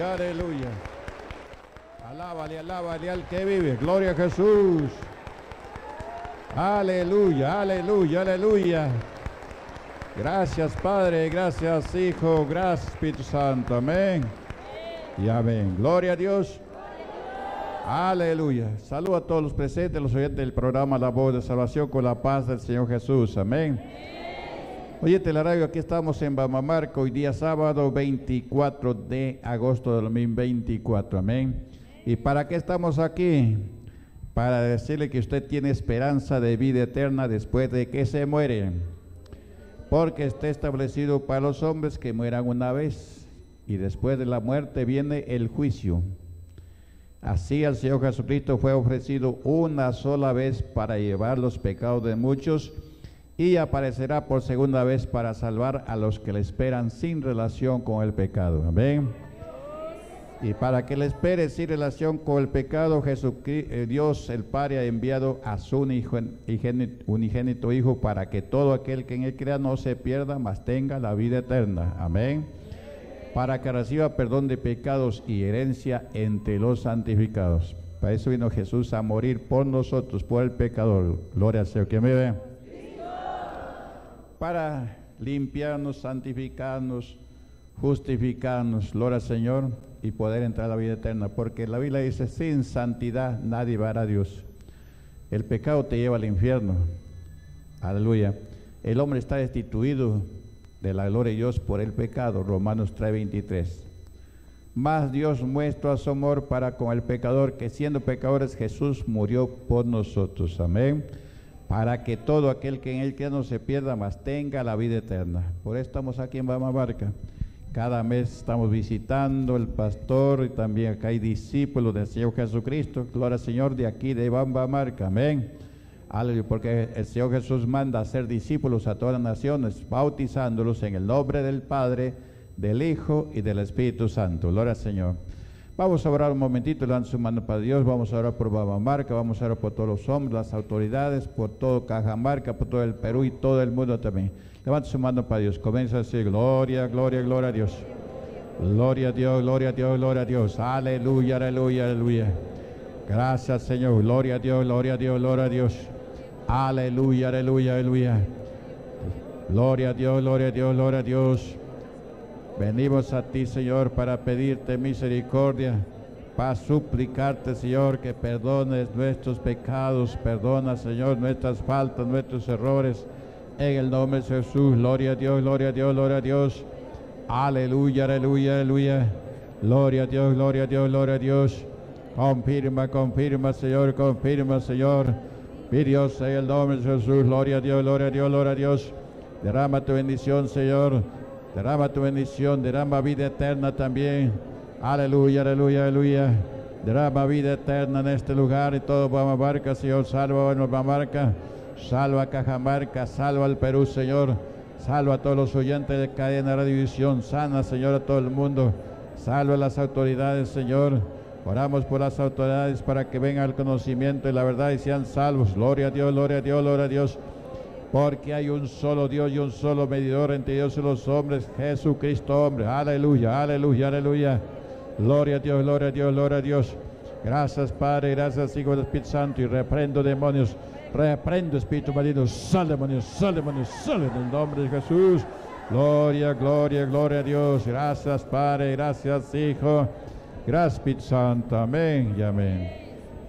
y aleluya. Alábale, alábale al que vive. Gloria a Jesús. Aleluya, aleluya, aleluya. Gracias Padre, gracias Hijo, gracias Espíritu Santo. Amén. Y amén. Gloria a Dios. Aleluya. Saludo a todos los presentes, los oyentes del programa La Voz de Salvación con la paz del Señor Jesús. Amén. Oyente de la radio, aquí estamos en Bambamarca, hoy día sábado 24 de agosto de 2024. Amén. ¿Y para qué estamos aquí? Para decirle que usted tiene esperanza de vida eterna después de que se muere. Porque está establecido para los hombres que mueran una vez y después de la muerte viene el juicio. Así el Señor Jesucristo fue ofrecido una sola vez para llevar los pecados de muchos y aparecerá por segunda vez para salvar a los que le esperan sin relación con el pecado. Amén. Y para que le espere sin relación con el pecado, Dios el Padre ha enviado a su unigénito Hijo para que todo aquel que en él crea no se pierda, mas tenga la vida eterna. Amén. Para que reciba perdón de pecados y herencia entre los santificados. Para eso vino Jesús a morir por nosotros, por el pecador. Gloria al Señor. ¿Quién me ve? Para limpiarnos, santificarnos, justificarnos. Gloria al Señor. Y poder entrar a la vida eterna. Porque la Biblia dice, sin santidad nadie verá a Dios. El pecado te lleva al infierno. Aleluya. El hombre está destituido de la gloria de Dios por el pecado, Romanos 3:23. Mas Dios muestra su amor para con el pecador, que siendo pecadores Jesús murió por nosotros. Amén. Para que todo aquel que en él crea no se pierda, mas tenga la vida eterna. Por eso estamos aquí en Bambamarca. Cada mes estamos visitando el pastor y también acá hay discípulos del Señor Jesucristo. Gloria al Señor, de aquí de Bambamarca. Amén. Porque el Señor Jesús manda a ser discípulos a todas las naciones, bautizándolos en el nombre del Padre, del Hijo y del Espíritu Santo. Gloria al Señor. Vamos a orar un momentito, le dan su mano para Dios. Vamos a orar por Bambamarca, vamos a orar por todos los hombres, las autoridades, por todo Cajamarca, por todo el Perú y todo el mundo también. Levanta su mano para Dios. Comienza a decir gloria, gloria, gloria a Dios. Gloria a Dios, gloria a Dios, gloria a Dios. Aleluya, aleluya, aleluya. Gracias Señor. Gloria a Dios, gloria a Dios, gloria a Dios. Aleluya, aleluya, aleluya. Gloria a Dios, gloria a Dios, gloria a Dios. Venimos a ti, Señor, para pedirte misericordia, para suplicarte, Señor, que perdones nuestros pecados. Perdona, Señor, nuestras faltas, nuestros errores. En el nombre de Jesús, gloria a Dios, gloria a Dios, gloria a Dios. Aleluya, aleluya, aleluya. Gloria a Dios, gloria a Dios, gloria a Dios. Confirma, confirma, Señor, confirma, Señor. Dios, en el nombre de Jesús, gloria a Dios, gloria a Dios, gloria a Dios. Derrama tu bendición, Señor. Derrama tu bendición, derrama vida eterna también. Aleluya, aleluya, aleluya. Derrama vida eterna en este lugar y todo Bambamarca, Señor. Salva a Bambamarca, salva a Cajamarca, salva al Perú, Señor. Salva a todos los oyentes de Cadena Radiovisión. Sana, Señor, a todo el mundo. Salva a las autoridades, Señor. Oramos por las autoridades para que vengan al conocimiento y la verdad y sean salvos. Gloria a Dios, gloria a Dios, gloria a Dios. Porque hay un solo Dios y un solo mediador entre Dios y los hombres, Jesucristo hombre. Aleluya, aleluya, aleluya. Gloria a Dios, gloria a Dios, gloria a Dios. Gracias Padre, gracias Hijo del Espíritu Santo. Y reprendo demonios, reprendo espíritu maligno. Sal demonios, sal demonios, sal en el nombre de Jesús. Gloria, gloria, gloria a Dios. Gracias Padre, gracias Hijo. Gracias Espíritu Santo, amén y amén.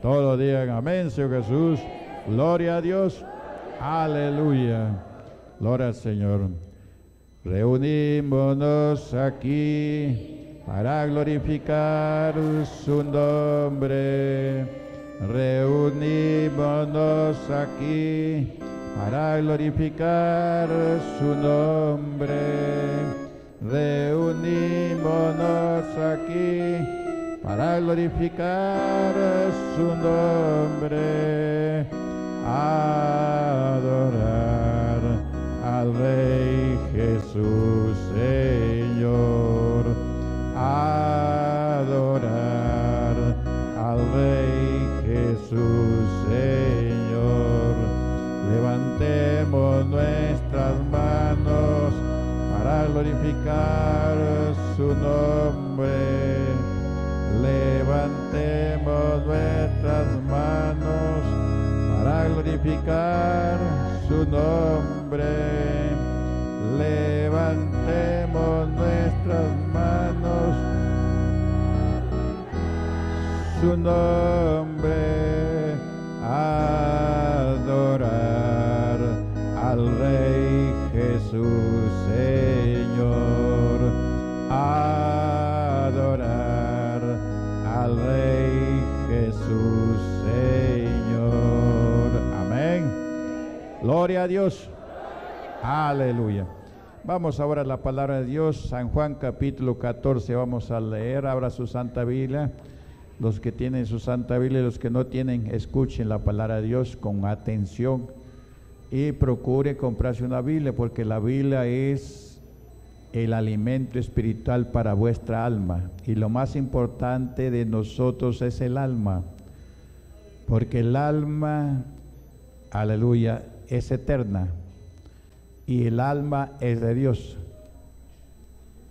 Todos digan amén, Señor Jesús. Gloria a Dios, aleluya. Gloria al Señor. Reunímonos aquí para glorificar su nombre. Reunímonos aquí para glorificar su nombre. Reunímonos aquí para glorificar su nombre, adorar al Rey Jesús Señor, adorar al Rey Jesús Señor. Levantemos nuestras manos para glorificar su nombre. su nombre adorar al Rey Jesús Señor, adorar al Rey Jesús Señor. Amén. Gloria a Dios. Aleluya. Vamos ahora a la palabra de Dios, San Juan capítulo 14, vamos a leer. Abra su Santa Biblia, los que tienen su Santa Biblia, y los que no tienen, escuchen la palabra de Dios con atención y procure comprarse una Biblia, porque la Biblia es el alimento espiritual para vuestra alma, y lo más importante de nosotros es el alma, porque el alma, aleluya, es eterna. Y el alma es de Dios.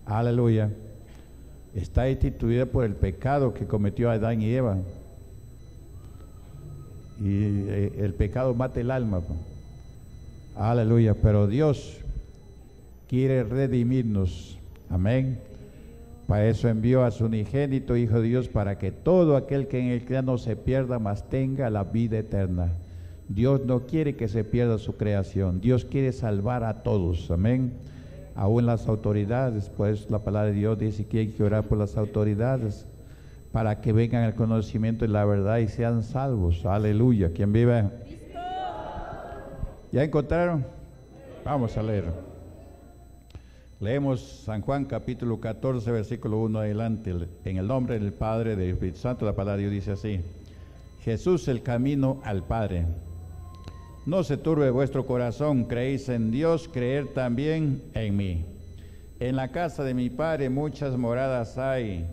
Aleluya. Está instituida por el pecado que cometió Adán y Eva. Y el pecado mata el alma. Aleluya. Pero Dios quiere redimirnos. Amén. Para eso envió a su unigénito Hijo de Dios, para que todo aquel que en él crea no se pierda, mas tenga la vida eterna. Dios no quiere que se pierda su creación. Dios quiere salvar a todos. Amén. Aún las autoridades, pues la palabra de Dios dice que hay que orar por las autoridades para que vengan al conocimiento de la verdad y sean salvos. Aleluya. ¿Quién vive? Cristo. ¿Ya encontraron? Vamos a leer. Leemos San Juan capítulo 14, versículo 1 adelante. En el nombre del Padre, del Espíritu Santo, la palabra de Dios dice así. Jesús, el camino al Padre. No se turbe vuestro corazón, creéis en Dios, creer también en mí. En la casa de mi Padre muchas moradas hay.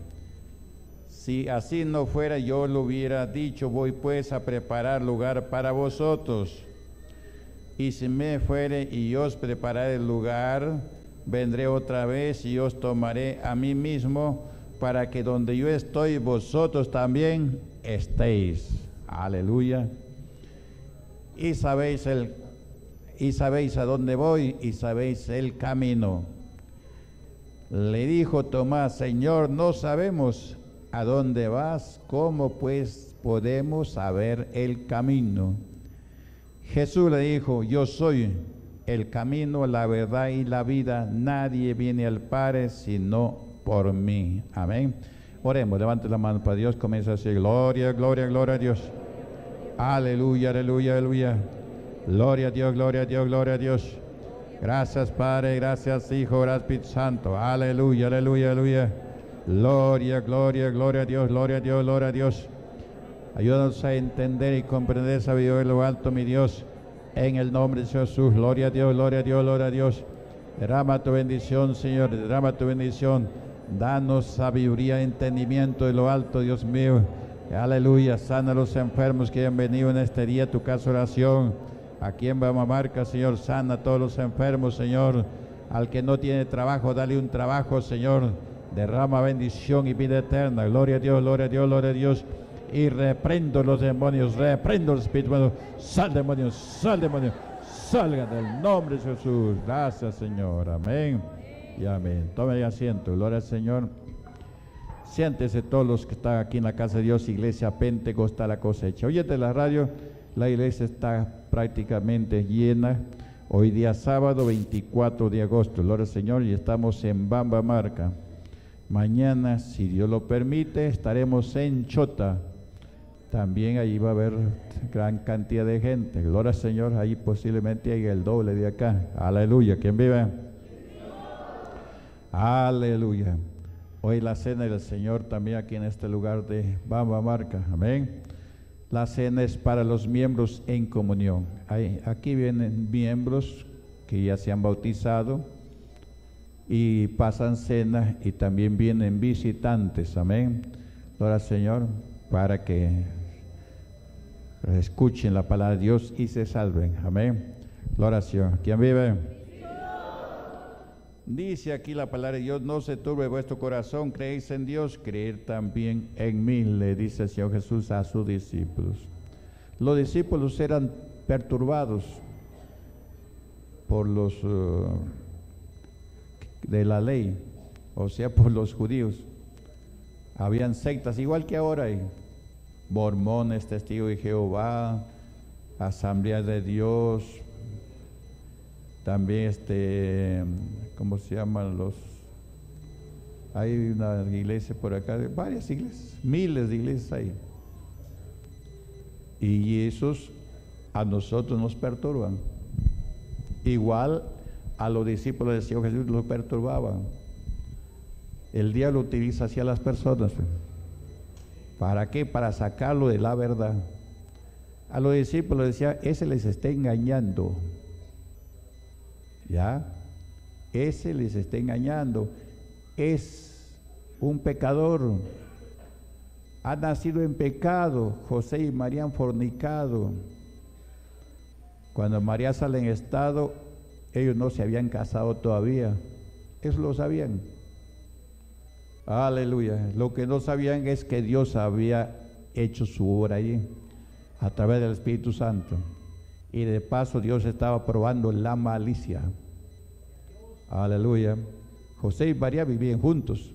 Si así no fuera, yo lo hubiera dicho. Voy pues a preparar lugar para vosotros. Y si me fuere y os prepararé el lugar, vendré otra vez y os tomaré a mí mismo, para que donde yo estoy, vosotros también estéis. Aleluya. Y sabéis a dónde voy, y sabéis el camino. Le dijo Tomás, Señor, no sabemos a dónde vas, ¿cómo pues podemos saber el camino? Jesús le dijo, yo soy el camino, la verdad y la vida. Nadie viene al Padre sino por mí. Amén. Oremos, levante la mano para Dios, comienza a decir, gloria, gloria, gloria a Dios. Aleluya, aleluya, aleluya. Gloria a Dios, gloria a Dios, gloria a Dios. Gracias Padre, gracias Hijo, gracias Espíritu Santo. Aleluya, aleluya, aleluya. Gloria, gloria, gloria a Dios, gloria a Dios, gloria a Dios. Ayúdanos a entender y comprender, sabiduría de lo alto, mi Dios. En el nombre de Jesús, gloria a Dios, gloria a Dios, gloria a Dios. Derrama tu bendición, Señor, derrama tu bendición. Danos sabiduría, entendimiento de lo alto, Dios mío. Aleluya, sana a los enfermos que hayan venido en este día a tu casa oración. Aquí en Bambamarca, Señor, sana a todos los enfermos, Señor. Al que no tiene trabajo, dale un trabajo, Señor. Derrama bendición y vida eterna. Gloria a Dios, gloria a Dios, gloria a Dios. Y reprendo los demonios, reprendo el espíritu. Bueno, sal demonios, sal demonios. Salga del nombre de Jesús. Gracias, Señor. Amén. Y amén. Tome asiento. Gloria al Señor. Siéntese todos los que están aquí en la casa de Dios, iglesia Pentecostal La Cosecha. Oyente de la radio, la iglesia está prácticamente llena. Hoy día sábado 24 de agosto, gloria al Señor, y estamos en Bambamarca. Mañana, si Dios lo permite, estaremos en Chota. También allí va a haber gran cantidad de gente, gloria al Señor, ahí posiblemente hay el doble de acá. Aleluya, ¿quién vive? Aleluya. Hoy la cena del Señor también aquí en este lugar de Bambamarca. Amén. La cena es para los miembros en comunión. Aquí vienen miembros que ya se han bautizado y pasan cena, y también vienen visitantes. Amén. Gloria al Señor, para que escuchen la palabra de Dios y se salven. Amén. Gloria al Señor. ¿Quién vive? Dice aquí la palabra de Dios, no se turbe vuestro corazón, creéis en Dios, creer también en mí, le dice el Señor Jesús a sus discípulos. Los discípulos eran perturbados por los de la ley, o sea, por los judíos. Habían sectas, igual que ahora hay, Mormones, Testigos de Jehová, Asamblea de Dios, también ¿cómo se llaman los? Hay una iglesia por acá, varias iglesias, miles de iglesias hay. Y esos a nosotros nos perturban. Igual a los discípulos del Señor Jesús los perturbaban. El diablo utiliza hacia las personas. ¿Para qué? Para sacarlo de la verdad. A los discípulos decía, ese les está engañando. ¿Ya? Ese les está engañando. Es un pecador. Ha nacido en pecado. José y María han fornicado. Cuando María sale en estado, ellos no se habían casado todavía. Eso lo sabían. Aleluya. Lo que no sabían es que Dios había hecho su obra allí, a través del Espíritu Santo. Y de paso Dios estaba probando la malicia. Aleluya. José y María vivían juntos,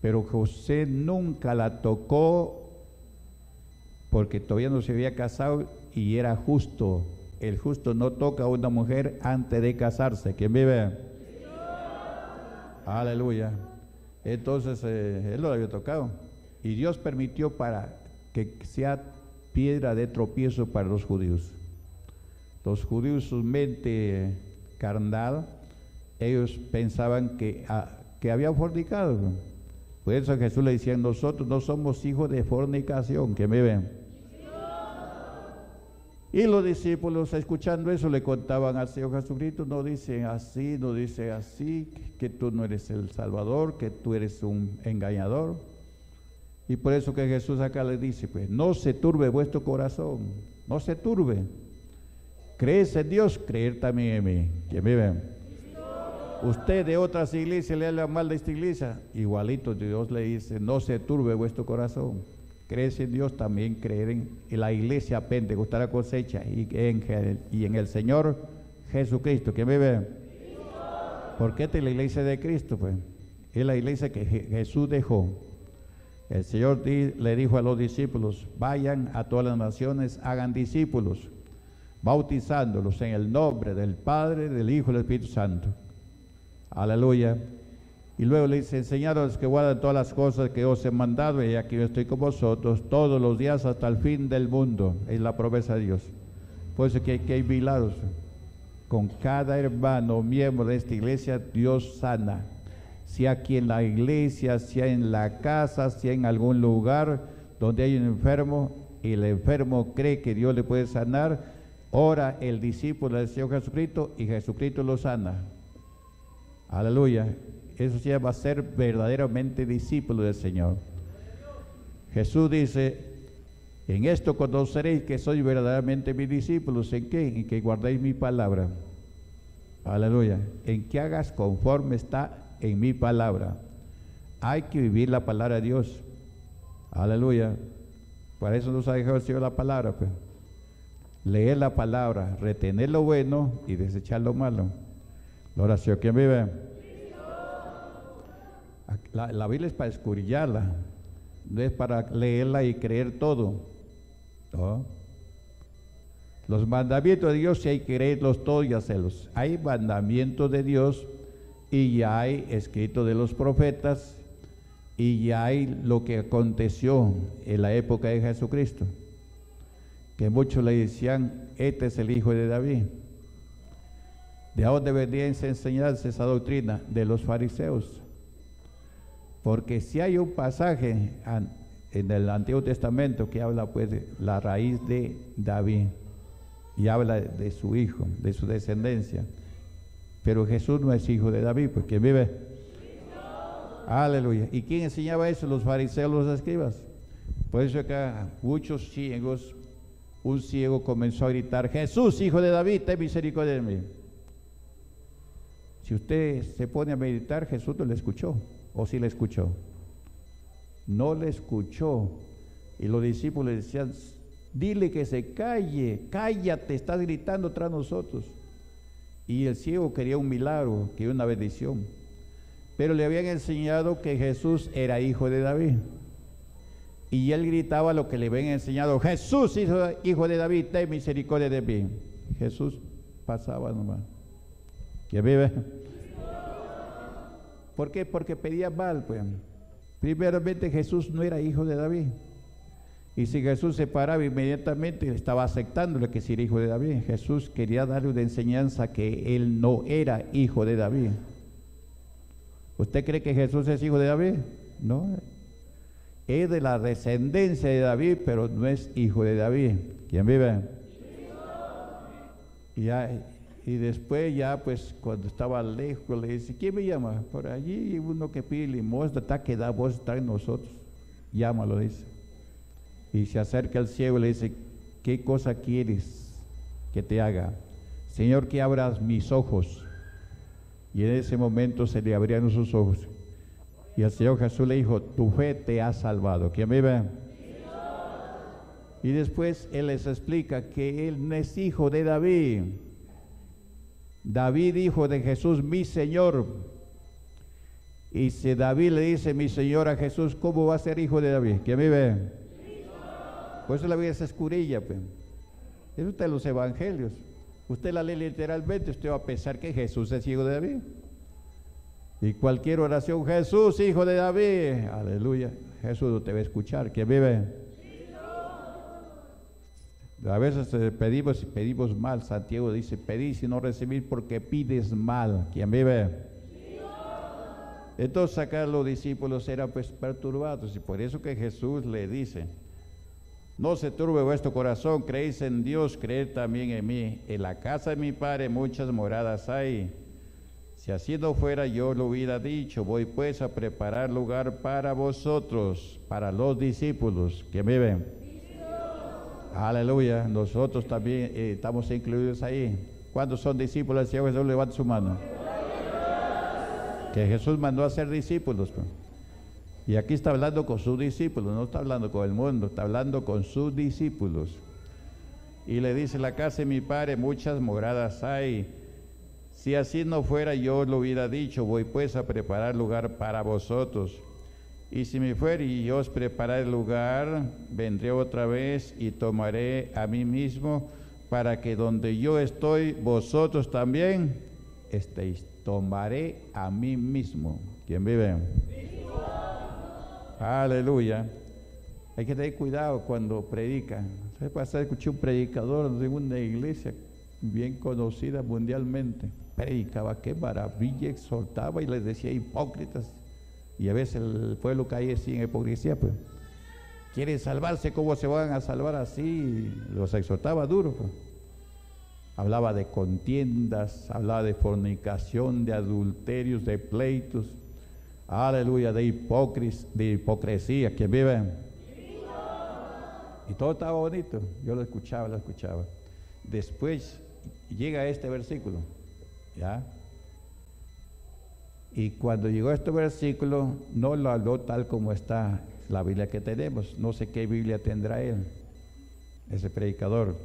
pero José nunca la tocó porque todavía no se había casado y era justo. El justo no toca a una mujer antes de casarse. ¿Quién vive? Sí. Aleluya. Entonces él no la había tocado. Y Dios permitió para que sea piedra de tropiezo para los judíos. Los judíos, su mente carnal, ellos pensaban que habían fornicado. Por eso Jesús le decía, nosotros no somos hijos de fornicación. ¿Quién vive? Y los discípulos, escuchando eso, le contaban al Señor Jesucristo, no dicen así, no dicen así, que tú no eres el Salvador, que tú eres un engañador. Y por eso que Jesús acá le dice, pues, no se turbe vuestro corazón, no se turbe. ¿Crees en Dios? Creer también en mí. ¿Quién vive? Usted de otras iglesias le habla mal de esta iglesia, igualito Dios le dice, no se turbe vuestro corazón. Crees en Dios, también creer en la iglesia Pentecostal la Cosecha y en el Señor Jesucristo. ¿Quién vive? Porque esta es la iglesia de Cristo, pues. Es la iglesia que Jesús dejó. El Señor le dijo a los discípulos, vayan a todas las naciones, hagan discípulos, bautizándolos en el nombre del Padre, del Hijo y del Espíritu Santo. Aleluya. Y luego le dice, enseñaros que guarden todas las cosas que os he mandado, y aquí yo estoy con vosotros todos los días hasta el fin del mundo. Es la promesa de Dios. Por eso que hay que vigilaros. Con cada hermano, miembro de esta iglesia, Dios sana. Si aquí en la iglesia, si en la casa, si en algún lugar donde hay un enfermo, y el enfermo cree que Dios le puede sanar, ora el discípulo del Señor Jesucristo, y Jesucristo lo sana. Aleluya. Eso se llama ser verdaderamente discípulo del Señor. Jesús dice, en esto conoceréis que sois verdaderamente mis discípulos. ¿En qué? En que guardéis mi palabra. Aleluya. En que hagas conforme está en mi palabra. Hay que vivir la palabra de Dios. Aleluya. Para eso nos ha dejado el Señor la palabra, pues. Leer la palabra, retener lo bueno y desechar lo malo. La oración, ¿quién vive? La Biblia es para escudriñarla, no es para leerla y creer todo, ¿no? Los mandamientos de Dios sí hay que creerlos todos y hacerlos. Hay mandamientos de Dios y ya hay escritos de los profetas y ya hay lo que aconteció en la época de Jesucristo, que muchos le decían, este es el hijo de David. ¿De dónde venía a enseñarse esa doctrina? De los fariseos. Porque si hay un pasaje en el Antiguo Testamento que habla pues de la raíz de David y habla de su hijo, de su descendencia, pero Jesús no es hijo de David, pues ¿quién vive? ¡Cristo! Aleluya. ¿Y quién enseñaba eso? Los fariseos, los escribas. Por eso acá muchos ciegos, un ciego comenzó a gritar, Jesús, hijo de David, ten misericordia de mí. Si usted se pone a meditar, Jesús no le escuchó. ¿O sí le escuchó? No le escuchó. Y los discípulos decían, dile que se calle, cállate, estás gritando tras nosotros. Y el ciego quería un milagro, quería una bendición. Pero le habían enseñado que Jesús era hijo de David. Y él gritaba lo que le habían enseñado: Jesús, hijo de David, ten misericordia de mí. Jesús pasaba nomás. ¿Que vive? ¿Por qué? Porque pedía mal, pues. Primeramente, Jesús no era hijo de David. Y si Jesús se paraba inmediatamente, estaba aceptando lo que era hijo de David. Jesús quería darle una enseñanza que él no era hijo de David. ¿Usted cree que Jesús es hijo de David? No. Es de la descendencia de David, pero no es hijo de David. ¿Quién vive? Y después ya, pues, cuando estaba lejos, le dice: ¿quién me llama? Por allí uno que pide limosna, está que da voz, está en nosotros. Llámalo, dice. Y se acerca el ciego y le dice: ¿qué cosa quieres que te haga? Señor, que abras mis ojos. Y en ese momento se le abrieron sus ojos. Y el Señor Jesús le dijo: tu fe te ha salvado. ¿Quién vive? Y después él les explica que él no es hijo de David. David dijo de Jesús: mi Señor. Y si David le dice mi Señor a Jesús, ¿cómo va a ser hijo de David? ¿Quién vive? Por eso la Biblia es escurilla, pues. Es usted los evangelios. Usted la lee literalmente, usted va a pensar que Jesús es hijo de David. Y cualquier oración: Jesús, hijo de David, aleluya, Jesús te va a escuchar. ¿Quién vive? ¡Jesús! A veces pedimos y pedimos mal. Santiago dice: pedís y no recibís porque pides mal. ¿Quién vive? ¡Jesús! Entonces acá los discípulos eran, pues, perturbados, y por eso que Jesús le dice: no se turbe vuestro corazón, creéis en Dios, creed también en mí. En la casa de mi Padre muchas moradas hay. Si así no fuera, yo lo hubiera dicho. Voy pues a preparar lugar para vosotros, para los discípulos. ¿Quién vive? ¡Discípulos! Aleluya. Nosotros también estamos incluidos ahí. ¿Cuántos son discípulos? El Señor Jesús levanta su mano. Que Jesús mandó a ser discípulos. Y aquí está hablando con sus discípulos, no está hablando con el mundo, está hablando con sus discípulos. Y le dice: la casa de mi Padre muchas moradas hay. Si así no fuera, yo lo hubiera dicho. Voy pues a preparar lugar para vosotros. Y si me fuere y yo os prepararé el lugar, vendré otra vez y tomaré a mí mismo, para que donde yo estoy, vosotros también estéis. Tomaré a mí mismo. ¿Quién vive? Aleluya. Hay que tener cuidado cuando predica. ¿Sabes? Pasar, escuché un predicador de una iglesia bien conocida mundialmente. Predicaba, qué maravilla, exhortaba y les decía hipócritas. Y a veces el pueblo caía sin hipocresía, pues. Quieren salvarse, ¿cómo se van a salvar así? Los exhortaba duro, pues. Hablaba de contiendas, hablaba de fornicación, de adulterios, de pleitos. Aleluya, de hipocresía. ¿Quién vive? Y todo estaba bonito. Yo lo escuchaba, lo escuchaba. Después llega este versículo, ¿ya? Y cuando llegó este versículo, no lo habló tal como está la Biblia que tenemos. No sé qué Biblia tendrá él, ese predicador.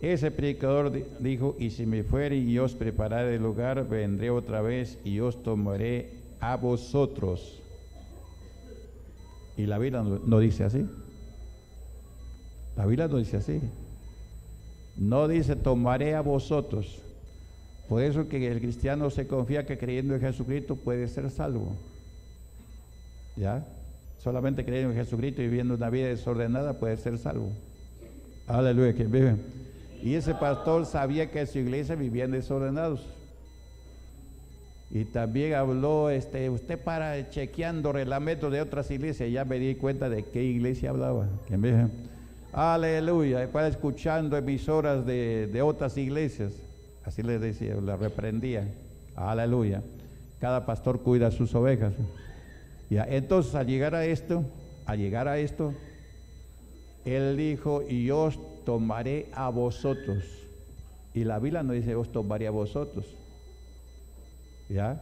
Ese predicador dijo: y si me fuere y os prepararé el lugar, vendré otra vez y os tomaré a vosotros. Y la Biblia no dice así. La Biblia no dice así. No dice: tomaré a vosotros. Por eso que el cristiano se confía que creyendo en Jesucristo puede ser salvo. ¿Ya? Solamente creyendo en Jesucristo y viviendo una vida desordenada puede ser salvo. Aleluya, quien vive. Y ese pastor sabía que en su iglesia vivían desordenados. Y también habló, usted para chequeando reglamentos de otras iglesias. Ya me di cuenta de qué iglesia hablaba. Aleluya, para escuchando emisoras de otras iglesias. Así les decía, la reprendía. Aleluya. Cada pastor cuida sus ovejas. Ya, entonces al llegar a esto, él dijo: y os tomaré a vosotros. Y la Biblia no dice: os tomaré a vosotros. ¿Ya?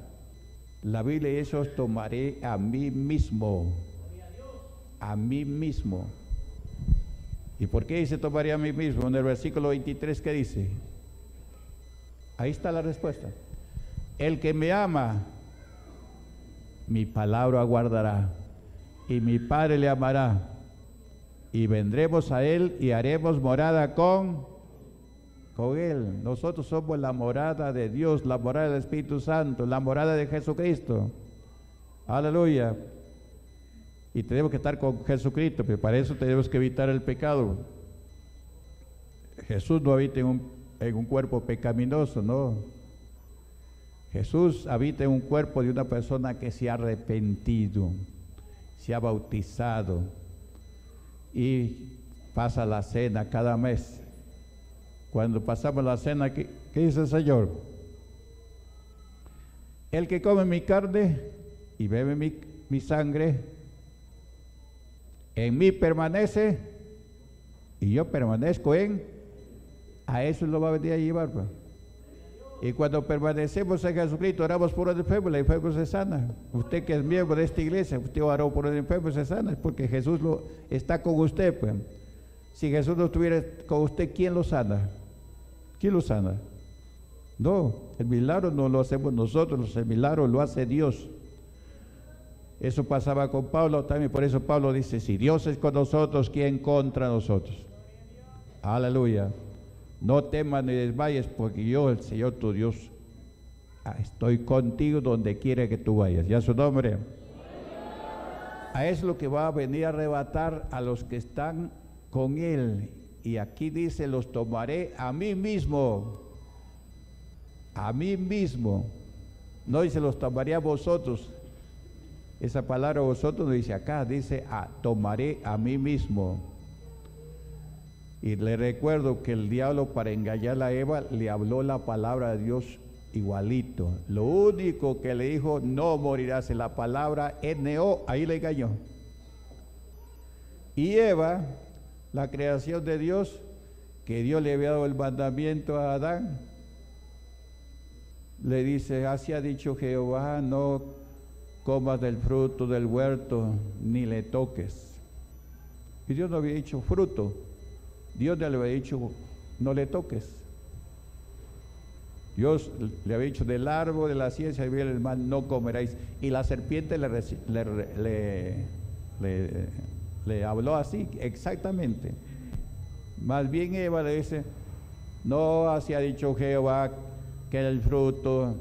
La Biblia dice: os tomaré a mí mismo. A mí mismo. ¿Y por qué dice tomaré a mí mismo? En el versículo 23, ¿qué dice? Ahí está la respuesta. El que me ama, mi palabra guardará, y mi Padre le amará, y vendremos a Él y haremos morada con Él. Nosotros somos la morada de Dios, la morada del Espíritu Santo, la morada de Jesucristo. Aleluya. Y tenemos que estar con Jesucristo, pero para eso tenemos que evitar el pecado. Jesús no habita en un cuerpo pecaminoso, no. Jesús habita en un cuerpo de una persona que se ha arrepentido, se ha bautizado y pasa la cena cada mes. Cuando pasamos la cena, ¿qué dice el Señor? El que come mi carne y bebe mi sangre, en mí permanece y yo permanezco en... A eso lo va a venir a llevar. Y cuando permanecemos en Jesucristo, oramos por el enfermo, el enfermo se sana. Usted que es miembro de esta iglesia, usted oró por el enfermo, se sana, porque Jesús está con usted. Pues. Si Jesús no estuviera con usted, ¿quién lo sana? ¿Quién lo sana? No, el milagro no lo hacemos nosotros, el milagro lo hace Dios. Eso pasaba con Pablo también, por eso Pablo dice, si Dios es con nosotros, ¿quién contra nosotros? Aleluya. No temas ni desmayes, porque yo, el Señor tu Dios, estoy contigo donde quiera que tú vayas. ¿Ya su nombre? A eso es lo que va a venir a arrebatar a los que están con Él. Y aquí dice, los tomaré a mí mismo. A mí mismo. No dice, los tomaré a vosotros. Esa palabra vosotros no dice acá, dice, tomaré a mí mismo. Y le recuerdo que el diablo, para engañar a Eva, le habló la palabra de Dios igualito. Lo único que le dijo, no morirás, en la palabra N-O, ahí le engañó. Y Eva, la creación de Dios, que Dios le había dado el mandamiento a Adán, le dice, así ha dicho Jehová, no comas del fruto del huerto, ni le toques. Y Dios no había dicho fruto. Dios le había dicho, no le toques. Dios le había dicho, del árbol de la ciencia y del mal no comeráis. Y la serpiente le habló así, exactamente. Más bien Eva le dice, no, así ha dicho Jehová, que el fruto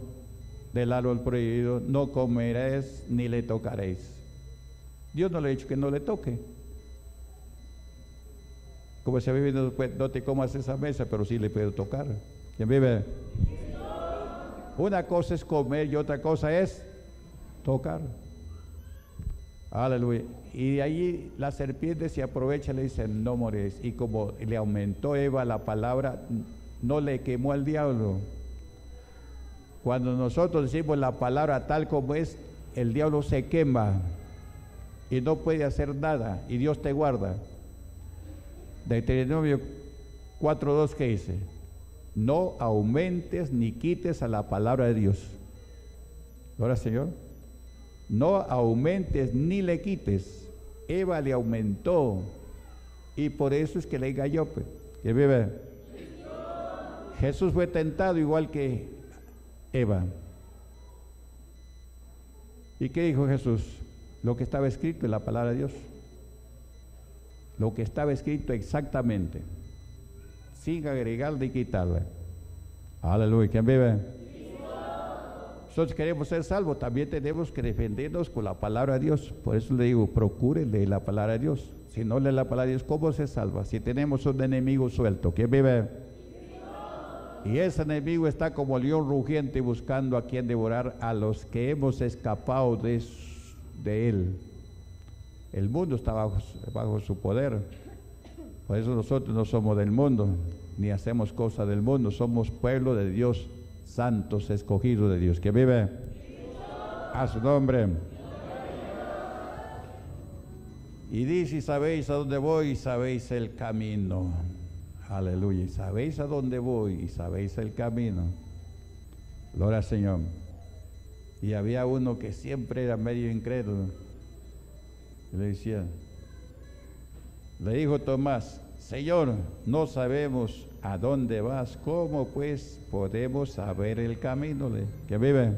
del árbol prohibido no comeréis ni le tocaréis. Dios no le ha dicho que no le toque. Como se vive, no te comas esa mesa, pero sí le puedo tocar. ¿Quién vive? Una cosa es comer y otra cosa es tocar. Aleluya. Y de allí la serpiente se aprovecha y le dice, no mores. Y como le aumentó Eva la palabra, no le quemó al diablo. Cuando nosotros decimos la palabra tal como es, el diablo se quema y no puede hacer nada, y Dios te guarda. Deuteronomio 4:2, que dice, no aumentes ni quites a la palabra de Dios. Ahora, Señor, no aumentes ni le quites. Eva le aumentó, y por eso es que le engañó. ¿Quién vive? Jesús fue tentado igual que Eva. ¿Y qué dijo Jesús? Lo que estaba escrito en la palabra de Dios. Lo que estaba escrito exactamente, sin agregarle y quitarle. Aleluya. ¿Quién vive? Nosotros queremos ser salvos, también tenemos que defendernos con la palabra de Dios. Por eso le digo, procúrenle la palabra de Dios. Si no lee la palabra de Dios, ¿cómo se salva? Si tenemos un enemigo suelto. ¿Quién vive? Y ese enemigo está como león rugiente, buscando a quien devorar a los que hemos escapado de él. El mundo está bajo su poder. Por eso nosotros no somos del mundo, ni hacemos cosas del mundo. Somos pueblo de Dios, santos, escogidos de Dios. ¿Que vive? A su nombre. Y dice, sabéis a dónde voy y sabéis el camino. Aleluya. Sabéis a dónde voy y sabéis el camino. Gloria al Señor. Y había uno que siempre era medio incrédulo. Le dijo Tomás, Señor, no sabemos a dónde vas, ¿cómo pues podemos saber el camino? ¿Que vive?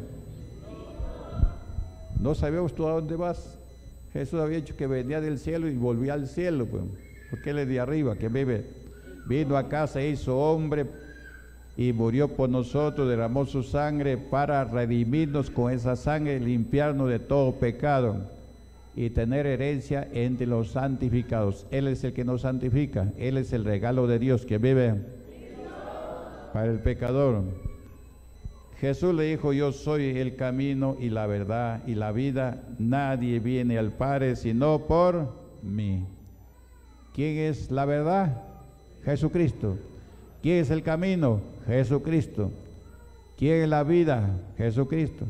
No sabemos tú a dónde vas. Jesús había dicho que venía del cielo y volvía al cielo. Pues. porque él es de arriba, que vive. Vino acá, se hizo hombre y murió por nosotros, derramó su sangre para redimirnos con esa sangre, limpiarnos de todo pecado y tener herencia entre los santificados. Él es el que nos santifica, él es el regalo de Dios que vive para el pecador. Jesús le dijo: yo soy el camino y la verdad y la vida, nadie viene al Padre sino por mí. ¿Quién es la verdad? Jesucristo. ¿Quién es el camino? Jesucristo. ¿Quién es la vida? Jesucristo.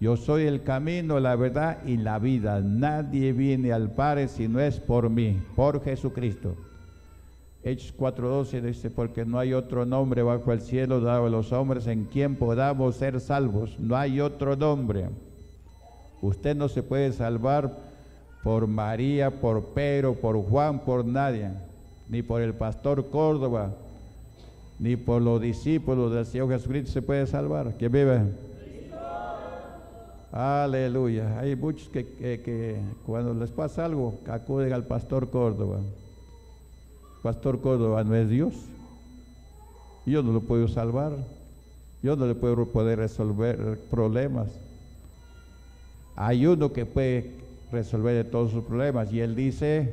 Yo soy el camino, la verdad y la vida. Nadie viene al Padre si no es por mí, por Jesucristo. Hechos 4:12 dice: porque no hay otro nombre bajo el cielo dado a los hombres en quien podamos ser salvos. No hay otro nombre. Usted no se puede salvar por María, por Pedro, por Juan, por nadie, ni por el pastor Córdoba, ni por los discípulos del Señor Jesucristo se puede salvar. Que viva. Aleluya. Hay muchos que cuando les pasa algo acuden al pastor Córdoba. Pastor Córdoba no es Dios. Yo no lo puedo salvar. Yo no le puedo resolver problemas. Hay uno que puede resolver todos sus problemas y él dice: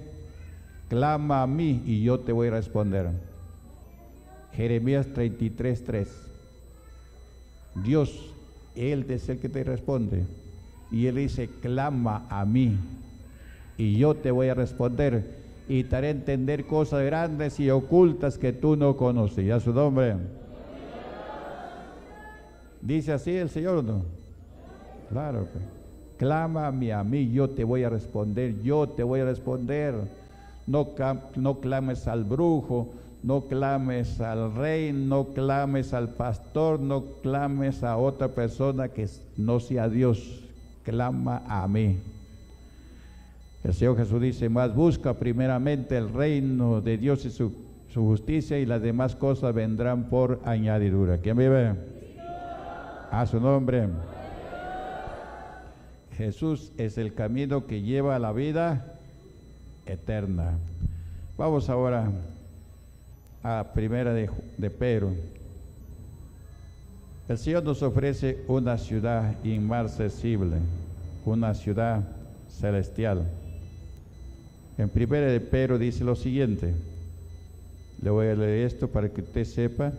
clama a mí y yo te voy a responder. Jeremías 33:3. Dios, él es el que te responde. Y él dice: clama a mí y yo te voy a responder y te haré entender cosas grandes y ocultas que tú no conoces. ¿Y a su nombre? Dice así el Señor, ¿no? Claro. Pues. Clámame a mí, yo te voy a responder, yo te voy a responder. No clames al brujo, no clames al rey, no clames al pastor, no clames a otra persona que no sea Dios. Clama a mí. El Señor Jesús dice: más busca primeramente el reino de Dios y su justicia, y las demás cosas vendrán por añadidura. ¿Quién vive? A su nombre. Jesús es el camino que lleva a la vida eterna. Vamos ahora a Primera de Pedro. El Señor nos ofrece una ciudad inmarcesible, una ciudad celestial. En Primera de Pedro dice lo siguiente. Le voy a leer esto para que usted sepa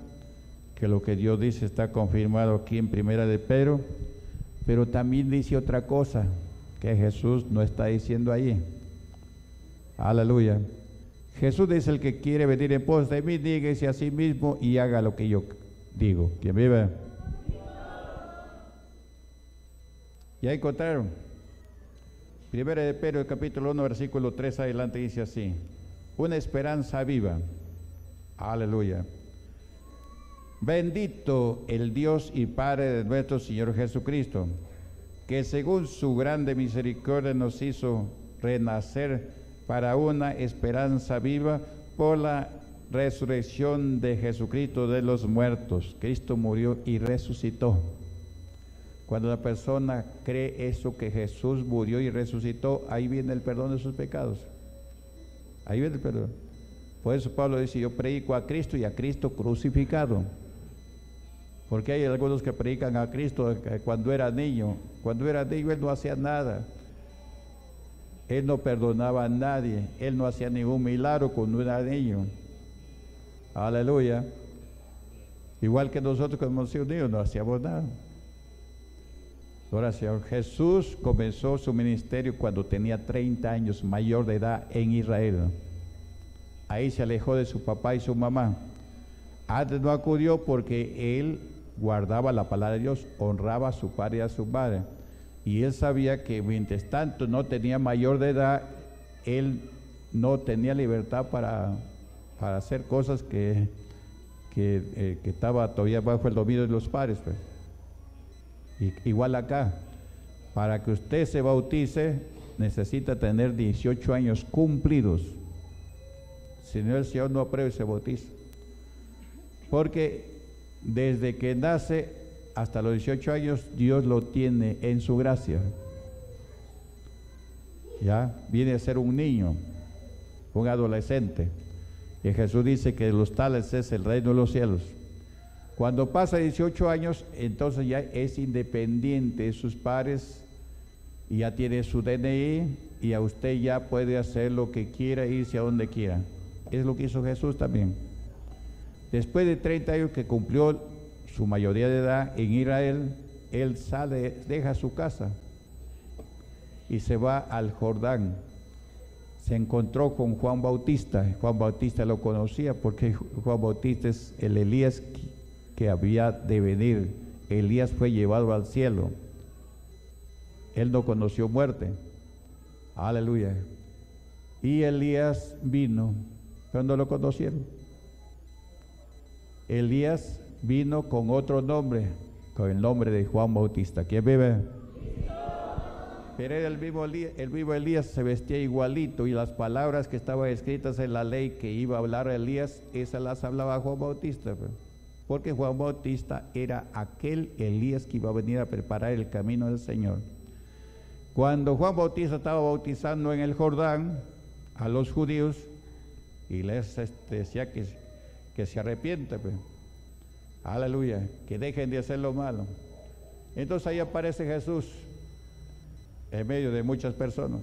que lo que Dios dice está confirmado aquí en Primera de Pedro, pero también dice otra cosa que Jesús no está diciendo allí. Aleluya. Jesús dice: el que quiere venir en pos de mí, dígase a sí mismo y haga lo que yo digo. ¿Quién vive? Ya encontraron. Primera de Pedro, capítulo 1, versículo 3 adelante, dice así: una esperanza viva. Aleluya. Bendito el Dios y Padre de nuestro Señor Jesucristo, que según su grande misericordia nos hizo renacer para una esperanza viva por la resurrección de Jesucristo de los muertos. Cristo murió y resucitó. Cuando la persona cree eso, que Jesús murió y resucitó, ahí viene el perdón de sus pecados. Ahí viene el perdón. Por eso Pablo dice: yo predico a Cristo y a Cristo crucificado. Porque hay algunos que predican a Cristo cuando era niño. Cuando era niño él no hacía nada. Él no perdonaba a nadie. Él no hacía ningún milagro cuando era niño. Aleluya. Igual que nosotros cuando hemos sido niños no hacíamos nada. Ahora, Señor, Jesús comenzó su ministerio cuando tenía 30 años, mayor de edad, en Israel. Ahí se alejó de su papá y su mamá. Antes no acudió porque él guardaba la palabra de Dios, honraba a su padre y a su madre. Y él sabía que mientras tanto no tenía mayor de edad, él no tenía libertad para hacer cosas que estaba todavía bajo el dominio de los padres, pues. Igual acá, para que usted se bautice necesita tener 18 años cumplidos. Si no, el Señor no aprueba y se bautiza, porque desde que nace hasta los 18 años Dios lo tiene en su gracia. Ya viene a ser un niño, un adolescente, y Jesús dice que los tales es el reino de los cielos. Cuando pasa 18 años, entonces ya es independiente de sus padres y ya tiene su DNI, y a usted ya puede hacer lo que quiera, irse a donde quiera. Es lo que hizo Jesús también. Después de 30 años que cumplió su mayoría de edad en Israel, él sale, deja su casa y se va al Jordán. Se encontró con Juan Bautista. Juan Bautista lo conocía porque Juan Bautista es el Elías que había de venir. Elías fue llevado al cielo. Él no conoció muerte. Aleluya. Y Elías vino, pero no lo conocieron. Elías vino con otro nombre, con el nombre de Juan Bautista. ¿Quién vive? Pero era el mismo Elías, se vestía igualito, y las palabras que estaban escritas en la ley que iba a hablar Elías, esas las hablaba Juan Bautista, porque Juan Bautista era aquel Elías que iba a venir a preparar el camino del Señor. Cuando Juan Bautista estaba bautizando en el Jordán a los judíos, y les decía que se arrepientan, aleluya, que dejen de hacer lo malo. Entonces ahí aparece Jesús en medio de muchas personas,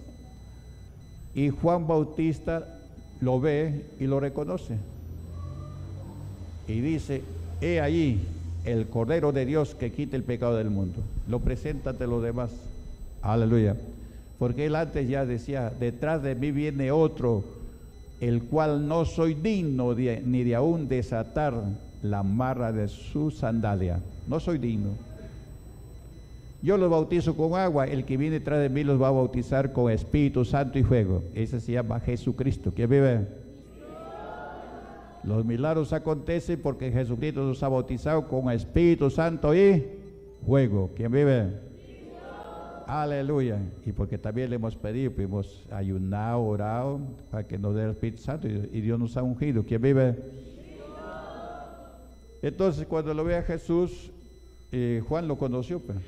y Juan Bautista lo ve y lo reconoce, y dice: he allí el Cordero de Dios que quita el pecado del mundo. Lo presenta ante los demás. Aleluya. Porque él antes ya decía: detrás de mí viene otro, el cual no soy digno ni de aún desatar la amarra de su sandalia. No soy digno. Yo los bautizo con agua, el que viene detrás de mí los va a bautizar con Espíritu Santo y fuego. Ese se llama Jesucristo. ¿Quién vive? Los milagros acontecen porque Jesucristo nos ha bautizado con Espíritu Santo y fuego. ¿Quién vive? Aleluya. Y porque también le hemos pedido, hemos ayunado, orado para que nos dé el Espíritu Santo, y Dios nos ha ungido. ¿Quién vive? Entonces cuando lo ve a Jesús, Juan lo conoció, pero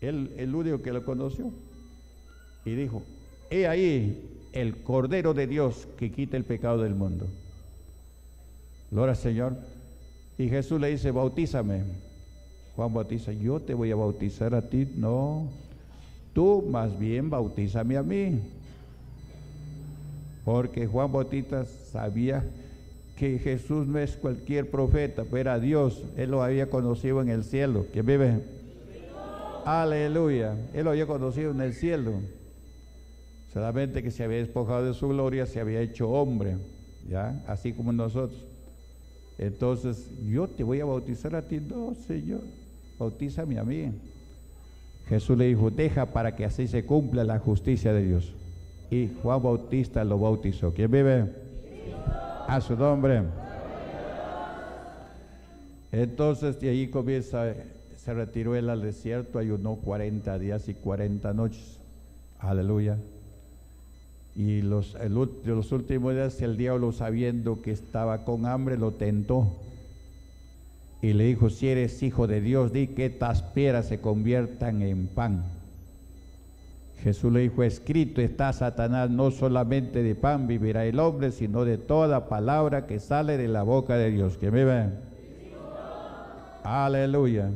él el único que lo conoció, y dijo: he ahí el Cordero de Dios que quita el pecado del mundo. Gloria al Señor. Y Jesús le dice: bautízame. Juan Bautista: yo te voy a bautizar a ti, no, tú más bien bautízame a mí, porque Juan Bautista sabía que Jesús no es cualquier profeta, pero era Dios. Él lo había conocido en el cielo. ¿Quién vive? Aleluya. Él lo había conocido en el cielo, solamente que se había despojado de su gloria, se había hecho hombre, ya, así como nosotros. Entonces: yo te voy a bautizar a ti, no, Señor, bautízame a mí. Jesús le dijo: deja para que así se cumpla la justicia de Dios. Y Juan Bautista lo bautizó. ¿Quién vive? A su nombre. Entonces de allí comienza, se retiró él al desierto, ayunó 40 días y 40 noches. Aleluya. Y los últimos días, el diablo, sabiendo que estaba con hambre, lo tentó y le dijo: si eres hijo de Dios, di que estas piedras se conviertan en pan. Jesús le dijo: escrito está, Satanás, no solamente de pan vivirá el hombre, sino de toda palabra que sale de la boca de Dios. ¿Que me ven? Aleluya.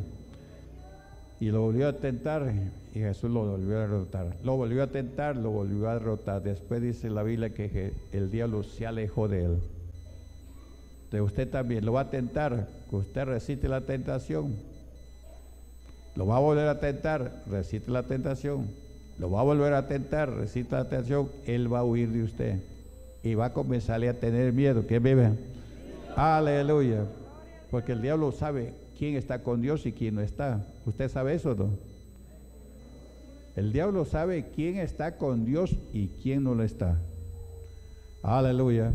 Y lo volvió a tentar, y Jesús lo volvió a derrotar. Lo volvió a tentar, lo volvió a derrotar. Después dice la Biblia que el diablo se alejó de él. Entonces usted también lo va a tentar, que usted resiste la tentación. Lo va a volver a tentar, resiste la tentación. Lo va a volver a tentar, resiste la tentación. Él va a huir de usted y va a comenzarle a tener miedo. ¿Quién vive? Aleluya. Porque el diablo sabe quién está con Dios y quién no está. ¿Usted sabe eso o no? El diablo sabe quién está con Dios y quién no lo está. Aleluya.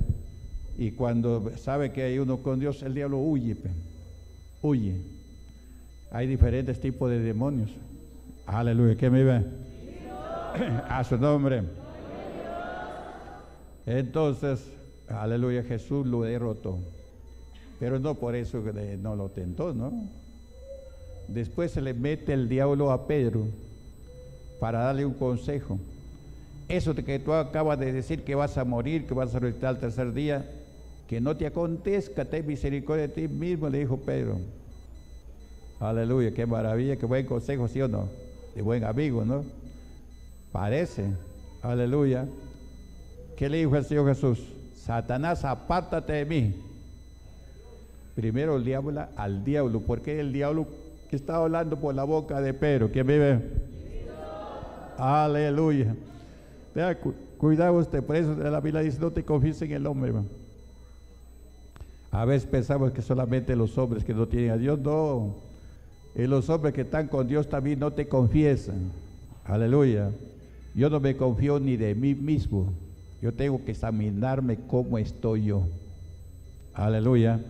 Y cuando sabe que hay uno con Dios, el diablo huye. Huye. Hay diferentes tipos de demonios. Aleluya. ¿Qué me ve? A su nombre. Entonces, aleluya, Jesús lo derrotó. Pero no por eso que no lo tentó, ¿no? Después se le mete el diablo a Pedro para darle un consejo. Eso que tú acabas de decir, que vas a morir, que vas a resucitar al tercer día, que no te acontezca, ten misericordia de ti mismo, le dijo Pedro. Aleluya, qué maravilla, qué buen consejo, ¿sí o no? De buen amigo, ¿no? Parece, aleluya. ¿Qué le dijo el Señor Jesús? Satanás, apártate de mí. Primero el diablo al diablo, porque el diablo que está hablando por la boca de Pedro, ¿quién vive? Aleluya. Vea, cuidado usted, por eso la Biblia dice, no te confíes en el hombre, hermano. A veces pensamos que solamente los hombres que no tienen a Dios, no. Y los hombres que están con Dios también no te confiesan. Aleluya. Yo no me confío ni de mí mismo. Yo tengo que examinarme cómo estoy yo. Aleluya.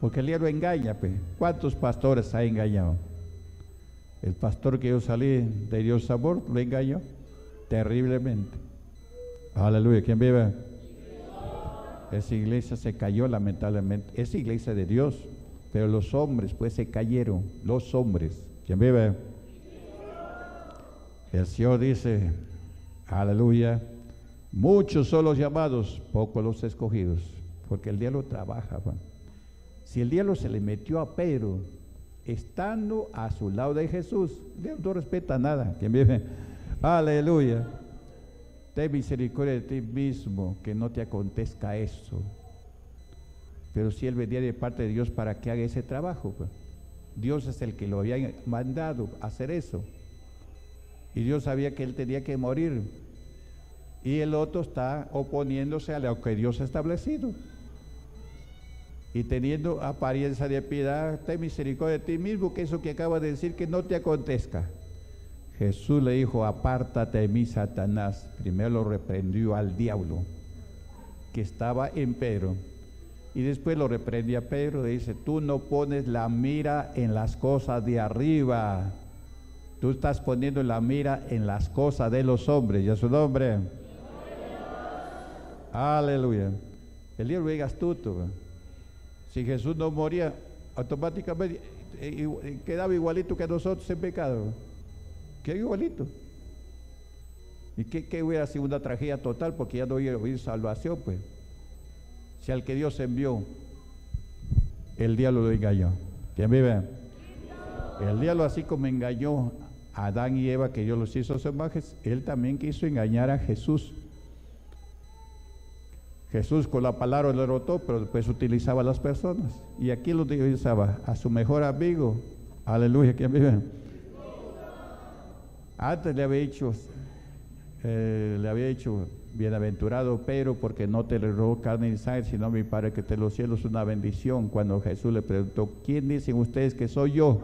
Porque el diablo engaña, pues. ¿Cuántos pastores ha engañado? El pastor que yo salí de Dios Sabor lo engañó terriblemente. Aleluya. ¿Quién vive? Esa iglesia se cayó lamentablemente. Es iglesia de Dios, pero los hombres pues se cayeron, los hombres. ¿Quién vive? El Señor dice, aleluya, muchos son los llamados, pocos los escogidos, porque el diablo trabaja. Si el diablo se le metió a Pedro, estando a su lado de Jesús, el diablo no respeta nada. ¿Quién vive? Aleluya. Ten misericordia de ti mismo, que no te acontezca eso. Pero si él vendía de parte de Dios para que haga ese trabajo, pues. Dios es el que lo había mandado a hacer eso. Y Dios sabía que él tenía que morir. Y el otro está oponiéndose a lo que Dios ha establecido. Y teniendo apariencia de piedad, ten misericordia de ti mismo, que eso que acabas de decir, que no te acontezca. Jesús le dijo, apártate de mí, Satanás. Primero lo reprendió al diablo que estaba en Pedro, y después lo reprendió a Pedro, le dice, tú no pones la mira en las cosas de arriba, tú estás poniendo la mira en las cosas de los hombres, y a su nombre. Aleluya. El diablo es astuto. Si Jesús no moría, automáticamente quedaba igualito que nosotros en pecado. Que igualito. ¿Y qué hubiera sido? Una tragedia total, porque ya no hubiera habido salvación, pues. Si al que Dios envió, el diablo lo engañó. ¿Quién vive? El diablo, así como engañó a Adán y Eva, que Dios los hizo salvajes, él también quiso engañar a Jesús. Jesús con la palabra lo derrotó, pero después utilizaba a las personas. Y aquí lo utilizaba a su mejor amigo. Aleluya, ¿quién vive? Antes le había dicho, bienaventurado Pedro, porque no te le robó carne ni sangre, sino mi Padre que está en los cielos, una bendición. Cuando Jesús le preguntó, ¿quién dicen ustedes que soy yo?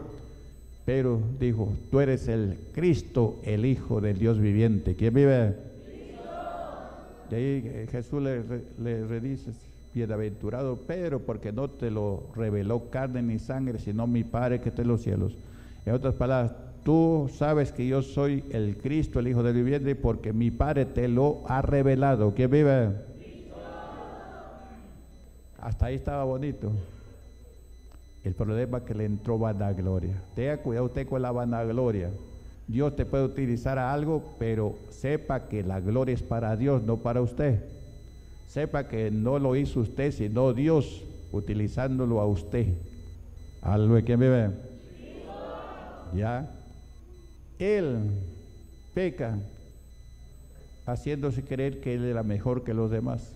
Pedro dijo, tú eres el Cristo, el Hijo del Dios viviente. ¿Quién vive? Cristo. Y ahí Jesús le dice, bienaventurado Pedro, porque no te lo reveló carne ni sangre, sino mi Padre que está en los cielos. En otras palabras, tú sabes que yo soy el Cristo, el Hijo del Viviente, porque mi Padre te lo ha revelado. ¿Quién vive? Cristo. Hasta ahí estaba bonito. El problema es que le entró vanagloria. Tenga cuidado usted con la vanagloria. Dios te puede utilizar a algo, pero sepa que la gloria es para Dios, no para usted. Sepa que no lo hizo usted, sino Dios, utilizándolo a usted. Aleluya, ¿quién vive? Cristo. Ya. Él peca haciéndose creer que él era mejor que los demás.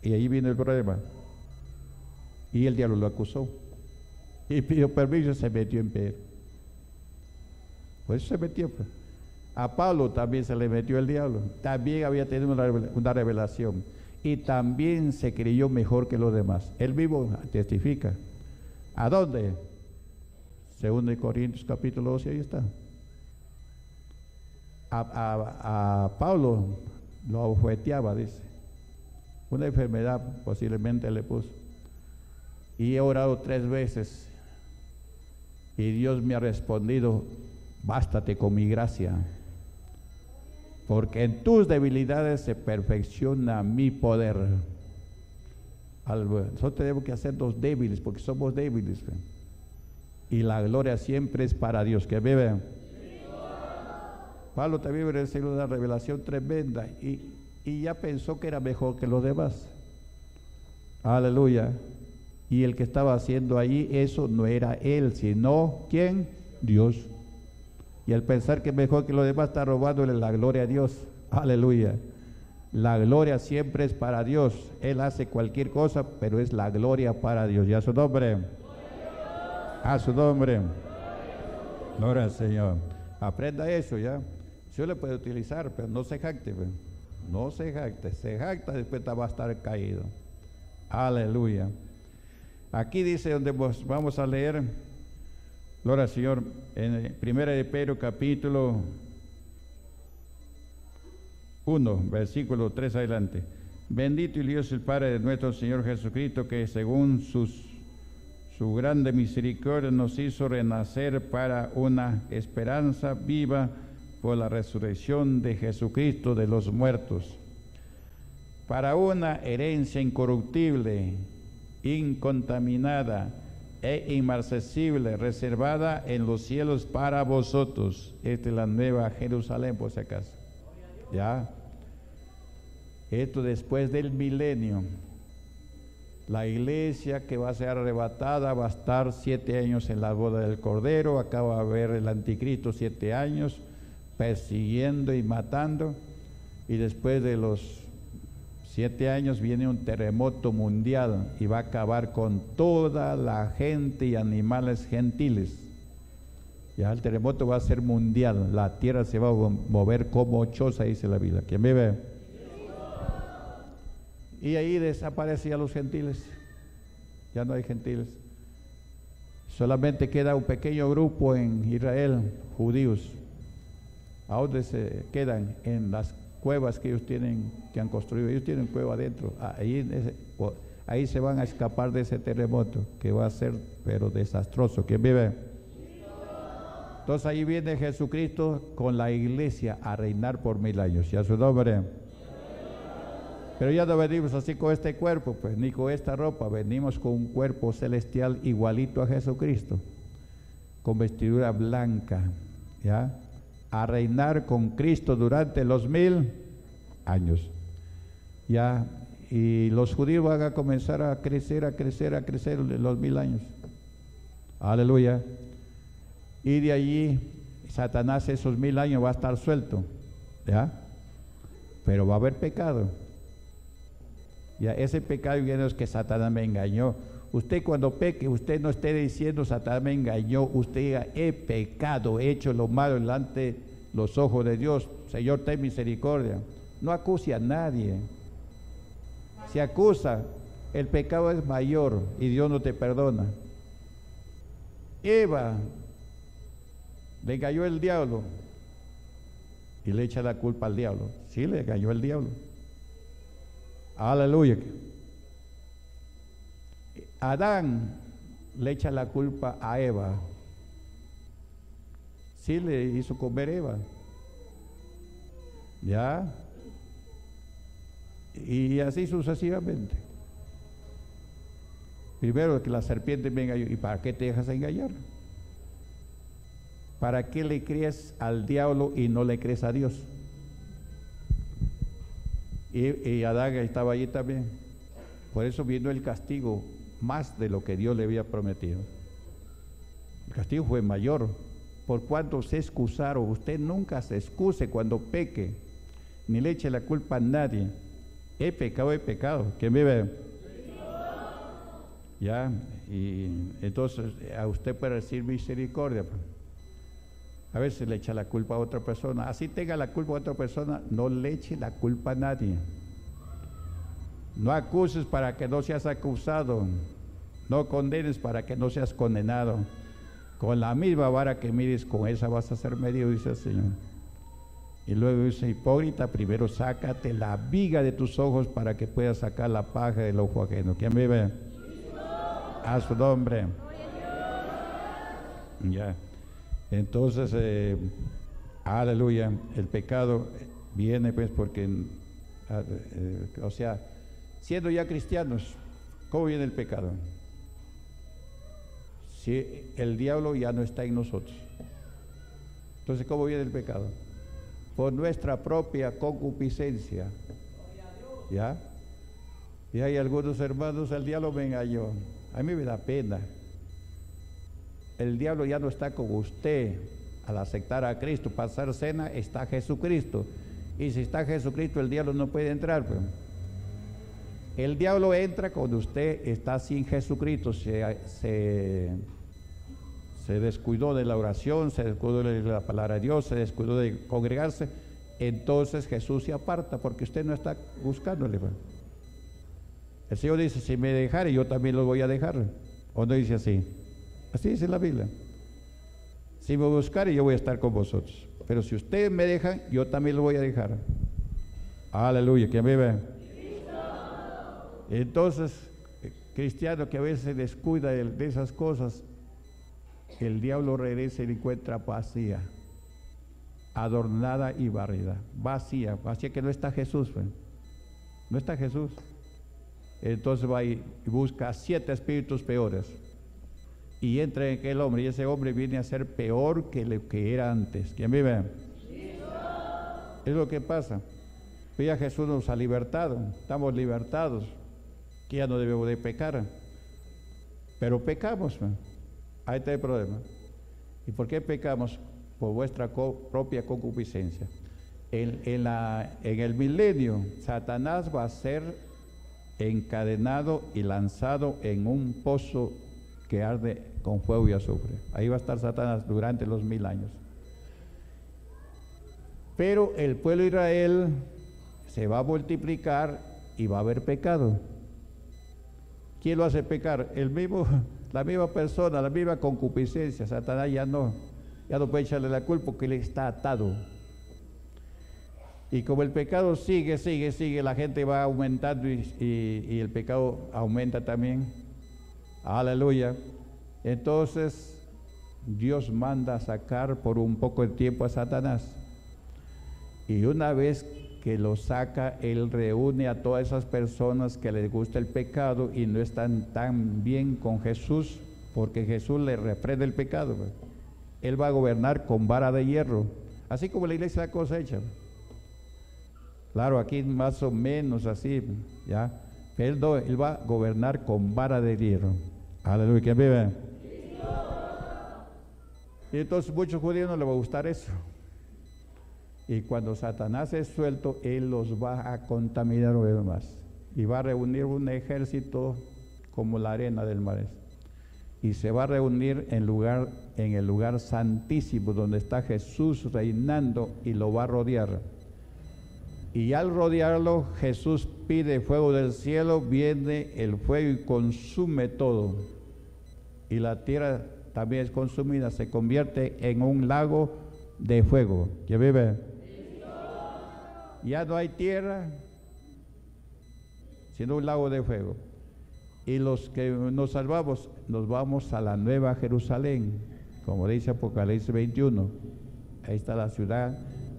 Y ahí viene el problema. Y el diablo lo acusó. Y pidió permiso y se metió en Pedro. Por eso se metió. A Pablo también se le metió el diablo. También había tenido una revelación. Y también se creyó mejor que los demás. Él mismo testifica. ¿A dónde? Segunda de Corintios capítulo 12, ahí está. A Pablo lo abofeteaba, dice. Una enfermedad posiblemente le puso. Y he orado 3 veces. Y Dios me ha respondido, bástate con mi gracia. Porque en tus debilidades se perfecciona mi poder. Nosotros tenemos que hacernos débiles, porque somos débiles. Y la gloria siempre es para Dios. Que vive. Pablo también recibió una revelación tremenda y ya pensó que era mejor que los demás. Aleluya. Y el que estaba haciendo allí eso no era él, sino ¿quién? Dios. Y al pensar que mejor que los demás, está robándole la gloria a Dios. Aleluya. La gloria siempre es para Dios. Él hace cualquier cosa, pero es la gloria para Dios. Y a su nombre. A su nombre. Gloria al Señor. Aprenda eso ya. Yo le puedo utilizar, pero no se jacte. No se jacte. Se jacta, después va a estar caído. Aleluya. Aquí dice donde vamos a leer, gloria al Señor, en Primera de Pedro capítulo 1, versículo 3 adelante. Bendito y Dios el Padre de nuestro Señor Jesucristo, que según su grande misericordia nos hizo renacer para una esperanza viva por la resurrección de Jesucristo de los muertos, para una herencia incorruptible, incontaminada e inmarcesible, reservada en los cielos para vosotros. Esta es la nueva Jerusalén, por si acaso. Ya. Esto después del milenio. La iglesia que va a ser arrebatada va a estar 7 años en la boda del Cordero. Acá va a haber el anticristo 7 años persiguiendo y matando. Y después de los 7 años viene un terremoto mundial y va a acabar con toda la gente y animales gentiles. Ya el terremoto va a ser mundial, la tierra se va a mover como choza, dice la Biblia. ¿Quién vive? Y ahí desaparecían los gentiles, ya no hay gentiles. Solamente queda un pequeño grupo en Israel, judíos. ¿A dónde se quedan? En las cuevas que ellos tienen, que han construido, ellos tienen cueva adentro, ahí se van a escapar de ese terremoto que va a ser pero desastroso. ¿Quién vive? Entonces ahí viene Jesucristo con la iglesia a reinar por 1000 años, y a su nombre. Pero ya no venimos así con este cuerpo, pues, ni con esta ropa, venimos con un cuerpo celestial igualito a Jesucristo, con vestidura blanca, ¿ya?, a reinar con Cristo durante los 1000 años. Ya, y los judíos van a comenzar a crecer, a crecer, a crecer los 1000 años. Aleluya. Y de allí, Satanás esos 1000 años va a estar suelto, ¿ya? Pero va a haber pecado. Ya, ese pecado viene es que Satanás me engañó. Usted cuando peque, usted no esté diciendo Satanás me engañó, usted diga he pecado, he hecho lo malo delante de los ojos de Dios, Señor ten misericordia. No acuse a nadie. Si acusa, el pecado es mayor y Dios no te perdona. Eva le engañó el diablo y le echa la culpa al diablo. Sí, le engañó el diablo. Aleluya. Adán le echa la culpa a Eva. Sí le hizo comer Eva. ¿Ya? Y así sucesivamente. Primero que la serpiente me engañó. ¿Y para qué te dejas engañar? ¿Para qué le crees al diablo y no le crees a Dios? Y Adán estaba allí también. Por eso vino el castigo, más de lo que Dios le había prometido. El castigo fue mayor, por cuanto se excusaron. Usted nunca se excuse cuando peque, ni le eche la culpa a nadie. He pecado, ¿quién vive? Ya, y entonces a usted puede decir misericordia. A veces le echa la culpa a otra persona, así tenga la culpa a otra persona, no le eche la culpa a nadie. No acuses para que no seas acusado, no condenes para que no seas condenado. Con la misma vara que mires, con esa vas a ser medido, dice el Señor. Y luego dice, hipócrita, primero sácate la viga de tus ojos para que puedas sacar la paja del ojo ajeno. ¿Quién vive? A su nombre. Ya. Entonces, aleluya, el pecado viene pues porque, o sea, siendo ya cristianos, ¿cómo viene el pecado? Si el diablo ya no está en nosotros. Entonces, ¿cómo viene el pecado? con nuestra propia concupiscencia. ¿Ya? Y hay algunos hermanos, el diablo me engañó. A mí me da pena. El diablo ya no está con usted. Al aceptar a Cristo, pasar cena, está Jesucristo. Y si está Jesucristo, el diablo no puede entrar. Pues. El diablo entra cuando usted está sin Jesucristo, se descuidó de la oración, se descuidó de la palabra de Dios, se descuidó de congregarse. Entonces Jesús se aparta porque usted no está buscándole. Pues. El Señor dice, si me dejare, yo también lo voy a dejar. ¿O no dice así? Así dice la Biblia. Si me buscare, yo voy a estar con vosotros. Pero si ustedes me dejan, yo también lo voy a dejar. Aleluya, que vive. Entonces, cristiano que a veces descuida de esas cosas, el diablo regresa y encuentra vacía, adornada y barrida. Vacía, vacía que no está Jesús. No está Jesús. Entonces va y busca 7 espíritus peores. Y entra en aquel hombre, y ese hombre viene a ser peor que lo que era antes. ¿Quién vive? Es lo que pasa. Pues ya Jesús nos ha libertado, estamos libertados, que ya no debemos de pecar. Pero pecamos, man. Ahí está el problema. ¿Y por qué pecamos? Por vuestra propia concupiscencia. En el milenio, Satanás va a ser encadenado y lanzado en un pozo que arde con fuego y azufre. Ahí va a estar Satanás durante los 1000 años. Pero el pueblo de Israel se va a multiplicar y va a haber pecado. ¿Quién lo hace pecar? La misma persona, la misma concupiscencia. Satanás ya no puede echarle la culpa porque le está atado. Y como el pecado sigue, la gente va aumentando y el pecado aumenta también. Aleluya. Entonces, Dios manda a sacar por un poco de tiempo a Satanás. Y una vez que lo saca, Él reúne a todas esas personas que les gusta el pecado y no están tan bien con Jesús, porque Jesús le reprende el pecado. Él va a gobernar con vara de hierro, así como la iglesia la cosecha. Claro, aquí más o menos así, ¿ya? Pero no, Él va a gobernar con vara de hierro. Aleluya, ¿quién vive? Y entonces muchos judíos no les va a gustar eso. Y cuando Satanás es suelto, él los va a contaminar una vez más. Y va a reunir un ejército como la arena del mar. Y se va a reunir en el lugar santísimo donde está Jesús reinando y lo va a rodear. Y al rodearlo, Jesús pide fuego del cielo, viene el fuego y consume todo. Y la tierra también es consumida, se convierte en un lago de fuego. ¿Quién vive? Ya no hay tierra, sino un lago de fuego. Y los que nos salvamos, nos vamos a la Nueva Jerusalén, como dice Apocalipsis 21. Ahí está la ciudad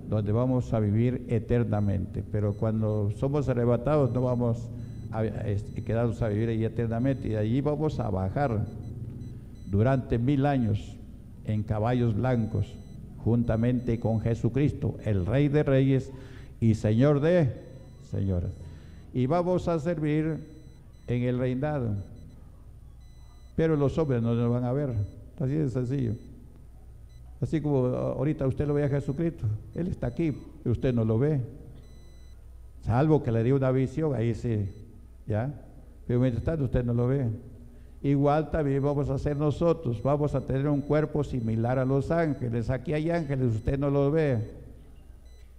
donde vamos a vivir eternamente. Pero cuando somos arrebatados no vamos a quedarnos a vivir ahí eternamente, y de allí vamos a bajar durante 1000 años en caballos blancos, juntamente con Jesucristo, el Rey de Reyes y Señor de Señores. Y vamos a servir en el reinado, pero los hombres no nos van a ver, así de sencillo. Así como ahorita usted lo ve a Jesucristo, Él está aquí, y usted no lo ve. Salvo que le dé una visión, ahí sí, ¿ya? Pero mientras tanto usted no lo ve. Igual también vamos a hacer nosotros, vamos a tener un cuerpo similar a los ángeles. Aquí hay ángeles, usted no los ve.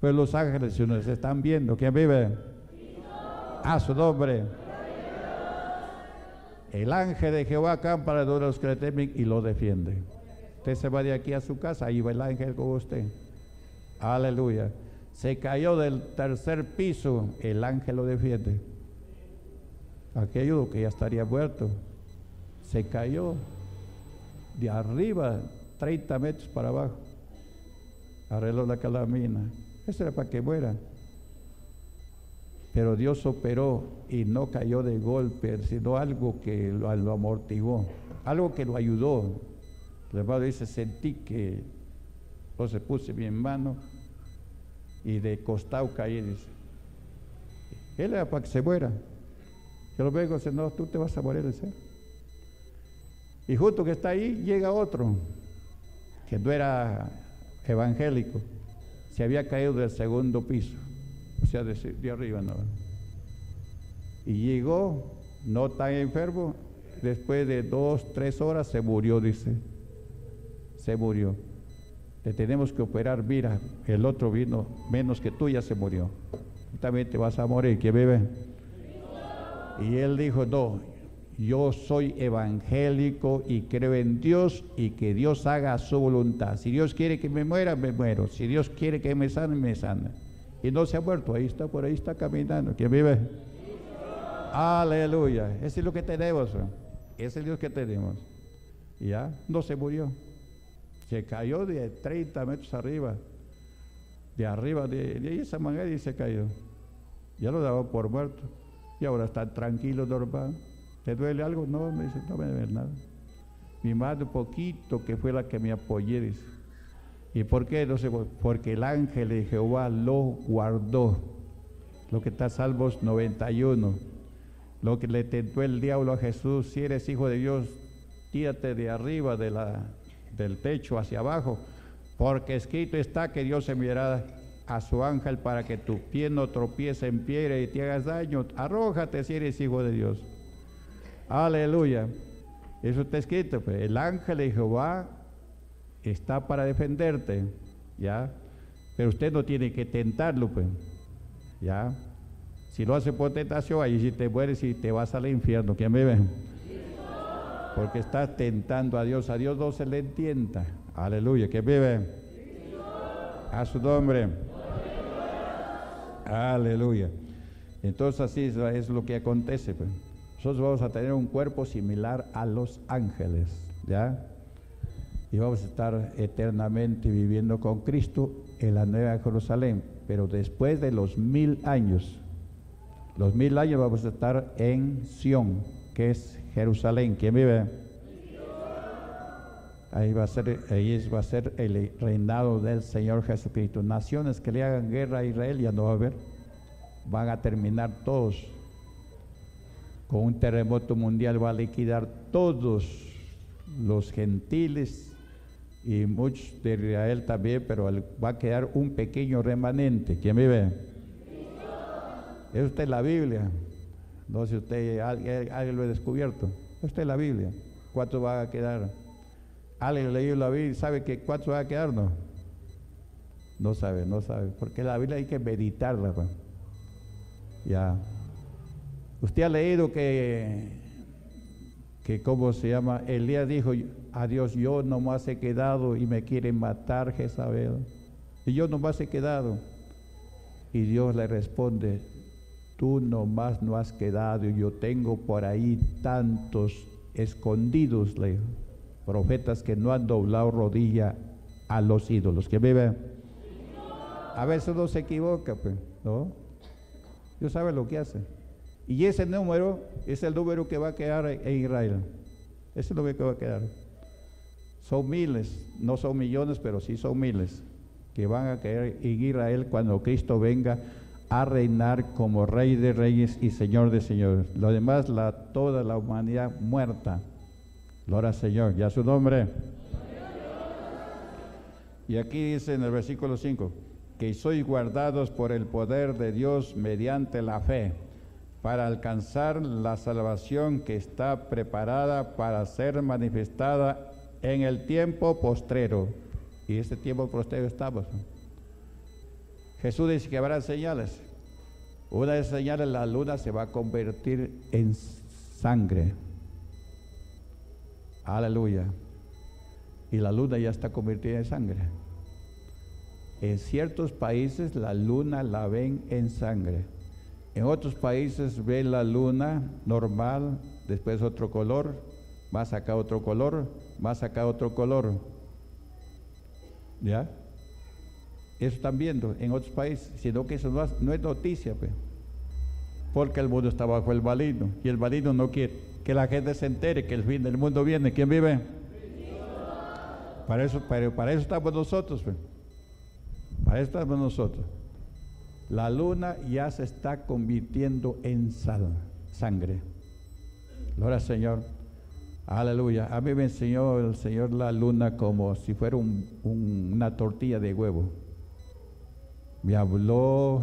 Pero los ángeles si nos están viendo, ¿quién vive? A su nombre. El ángel de Jehová acampa alrededor de los que le temen y lo defiende. Usted se va de aquí a su casa, ahí va el ángel con usted. Aleluya. Se cayó del 3er piso, el ángel lo defiende. Aquello que ya estaría muerto, se cayó de arriba, 30 metros para abajo. Arregló la calamina. Eso era para que muera. Pero Dios operó y no cayó de golpe, sino algo que lo amortiguó, algo que lo ayudó. El hermano dice, sentí que no se puse mi mano y de costado caí, dice. Él era para que se muera. Yo luego dice, no, tú te vas a morir, dice. Y justo que está ahí, llega otro, que no era evangélico, se había caído del segundo piso, o sea, de arriba, ¿no? Y llegó, no tan enfermo, después de 2, 3 horas se murió, dice. Se murió. Le tenemos que operar, mira, el otro vino menos que tú, ya se murió. Tú también te vas a morir, ¿quién vive? Y él dijo, no, yo soy evangélico y creo en Dios y que Dios haga su voluntad. Si Dios quiere que me muera, me muero. Si Dios quiere que me sane, me sana. Y no se ha muerto, ahí está, por ahí está caminando. ¿Quién vive? Aleluya. Ese es lo que tenemos. Ese es el Dios que tenemos. Ya, no se murió. Se cayó de 30 metros arriba. De arriba, de esa manera y se cayó. Ya lo daba por muerto. Y ahora está tranquilo, normal. ¿Te duele algo? No, me dice, no me duele nada. Mi madre poquito que fue la que me apoyé, dice. ¿Y por qué? No sé, porque el ángel de Jehová lo guardó. Lo que está Salmos 91. Lo que le tentó el diablo a Jesús, si eres hijo de Dios, tírate de arriba del techo hacia abajo, porque escrito está que Dios enviará a su ángel para que tu pie no tropiece en piedra y te hagas daño. Arrójate si eres hijo de Dios. Aleluya. Eso está escrito, pues. El ángel de Jehová está para defenderte, ¿ya? Pero usted no tiene que tentarlo, pues, ¿ya? Si lo hace por tentación, ahí si te mueres y te vas al infierno. ¿Quién vive? Porque estás tentando a Dios. A Dios no se le tienta. Aleluya. ¿Quién vive? A su nombre. Aleluya. Entonces así es lo que acontece, pues. Nosotros vamos a tener un cuerpo similar a los ángeles, ¿ya? Y vamos a estar eternamente viviendo con Cristo en la Nueva Jerusalén. Pero después de los 1000 años, los 1000 años vamos a estar en Sión, que es Jerusalén. ¿Quién vive? Ahí va a ser el reinado del Señor Jesucristo. Naciones que le hagan guerra a Israel ya no va a haber. Van a terminar todos. Con un terremoto mundial va a liquidar todos los gentiles y muchos de Israel también, pero va a quedar un pequeño remanente. ¿Quién vive? Es usted la Biblia. No sé si usted, alguien lo ha descubierto. Usted la Biblia. ¿Cuánto va a quedar? ¿Alguien leyó la Biblia y sabe que cuánto va a quedar? No. No sabe, no sabe. Porque la Biblia hay que meditarla. Pa. Ya. Usted ha leído que ¿cómo se llama? Elías dijo a Dios, yo nomás he quedado y me quieren matar, Jezabel. Y yo nomás he quedado. Y Dios le responde, tú nomás no has quedado, yo tengo por ahí tantos escondidos, le digo, profetas que no han doblado rodilla a los ídolos. ¿Quién vive? A veces no se equivoca, pues, ¿no? Dios sabe lo que hace. Y ese número es el número que va a quedar en Israel. Ese es el número que va a quedar. Son miles, no son millones, pero sí son miles que van a caer en Israel cuando Cristo venga a reinar como Rey de Reyes y Señor de Señores. Lo demás, toda la humanidad muerta. Gloria al Señor, ya su nombre. Y aquí dice en el versículo 5, que sois guardados por el poder de Dios mediante la fe, para alcanzar la salvación que está preparada para ser manifestada en el tiempo postrero. Y ese tiempo postrero estamos. Jesús dice que habrá señales. Una de esas señales, la luna se va a convertir en sangre. Aleluya. Y la luna ya está convertida en sangre. En ciertos países la luna la ven en sangre. En otros países ven la luna normal, después otro color, más acá otro color, más acá otro color. ¿Ya? Eso están viendo en otros países, sino que eso no es noticia, pues, porque el mundo está bajo el maligno y el maligno no quiere que la gente se entere que el fin del mundo viene. ¿Quién vive? Para eso estamos nosotros, pues. Para eso estamos nosotros. La luna ya se está convirtiendo en sangre. Gloria al Señor. Aleluya. A mí me enseñó el Señor la luna como si fuera una tortilla de huevo. Me habló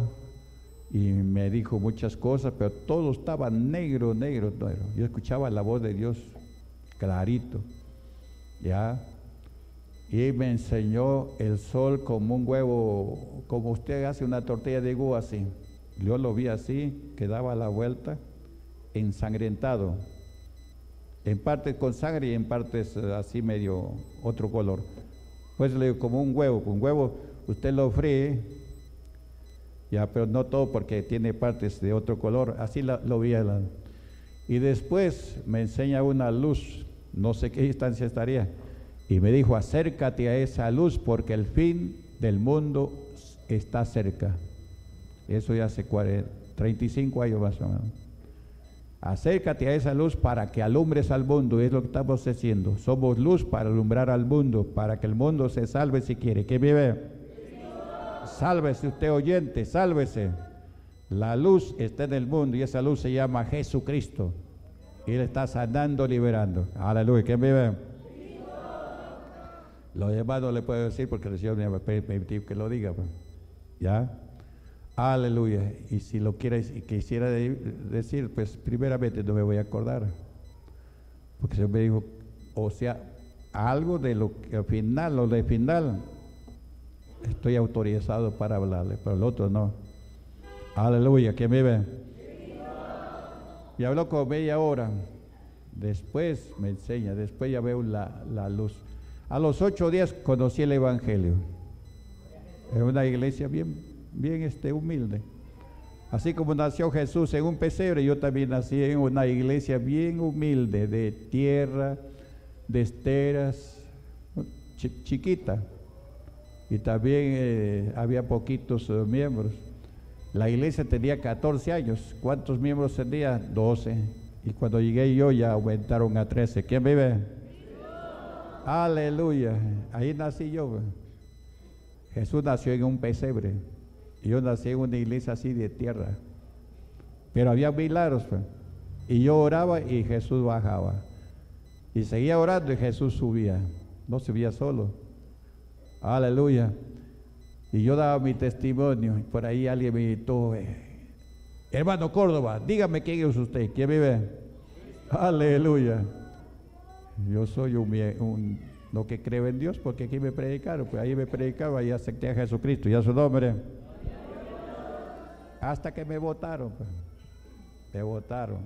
y me dijo muchas cosas, pero todo estaba negro, negro, negro. Yo escuchaba la voz de Dios clarito, ¿ya? Y me enseñó el sol como un huevo, como usted hace una tortilla de huevo así. Yo lo vi así, que daba la vuelta, ensangrentado. En partes con sangre y en partes así medio otro color. Pues le digo, como un huevo. Con huevo usted lo fríe, ya, pero no todo porque tiene partes de otro color. Así lo vi. Y después me enseña una luz, no sé qué distancia estaría. Y me dijo, acércate a esa luz porque el fin del mundo está cerca. Eso ya hace 35 años más o menos. Acércate a esa luz para que alumbres al mundo. Es lo que estamos haciendo. Somos luz para alumbrar al mundo, para que el mundo se salve si quiere. ¿Quién vive? Sálvese usted oyente, sálvese. La luz está en el mundo y esa luz se llama Jesucristo. Y Él está sanando, liberando. Aleluya. ¿Quién vive? Lo demás no le puedo decir porque el Señor me va a permitir que lo diga, pues. ¿Ya? Aleluya. Y si lo quisiera decir, pues primeramente no me voy a acordar. Porque el Señor me dijo, o sea, algo de lo que al final, lo de final, estoy autorizado para hablarle, pero el otro no. Aleluya. ¿Quién vive? Y habló con media hora. Después me enseña, después ya veo la luz. A los 8 días conocí el Evangelio. En una iglesia bien humilde. Así como nació Jesús en un pesebre, yo también nací en una iglesia bien humilde, de tierra, de esteras, chiquita. Y también había poquitos miembros. La iglesia tenía 14 años. ¿Cuántos miembros tenía? 12. Y cuando llegué yo ya aumentaron a 13. ¿Quién vive? Aleluya, ahí nací yo. Jesús nació en un pesebre. Yo nací en una iglesia así de tierra. Pero había milagros. Y yo oraba y Jesús bajaba. Y seguía orando y Jesús subía. No subía solo. Aleluya. Y yo daba mi testimonio. Por ahí alguien me gritó, hermano Córdoba, dígame quién es usted. ¿Quién vive? Aleluya. Yo soy no que creo en Dios, porque aquí me predicaron, pues ahí me predicaba y acepté a Jesucristo y a su nombre. Hasta que me votaron, pues. Me votaron.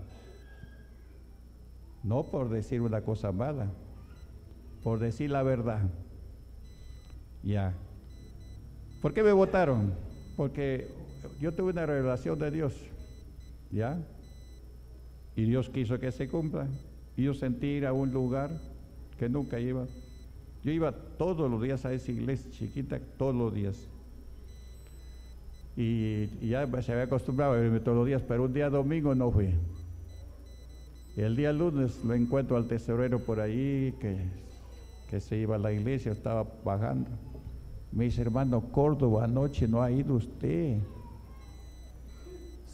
No por decir una cosa mala, por decir la verdad. Ya. ¿Por qué me votaron? Porque yo tuve una revelación de Dios, ya. Y Dios quiso que se cumpla. Y yo sentí ir a un lugar que nunca iba. Yo iba todos los días a esa iglesia chiquita, todos los días. Y ya se había acostumbrado a irme todos los días, pero un día domingo no fui. El día lunes lo encuentro al tesorero por ahí, que se iba a la iglesia, estaba bajando. Me dice, hermano Córdoba, anoche no ha ido usted.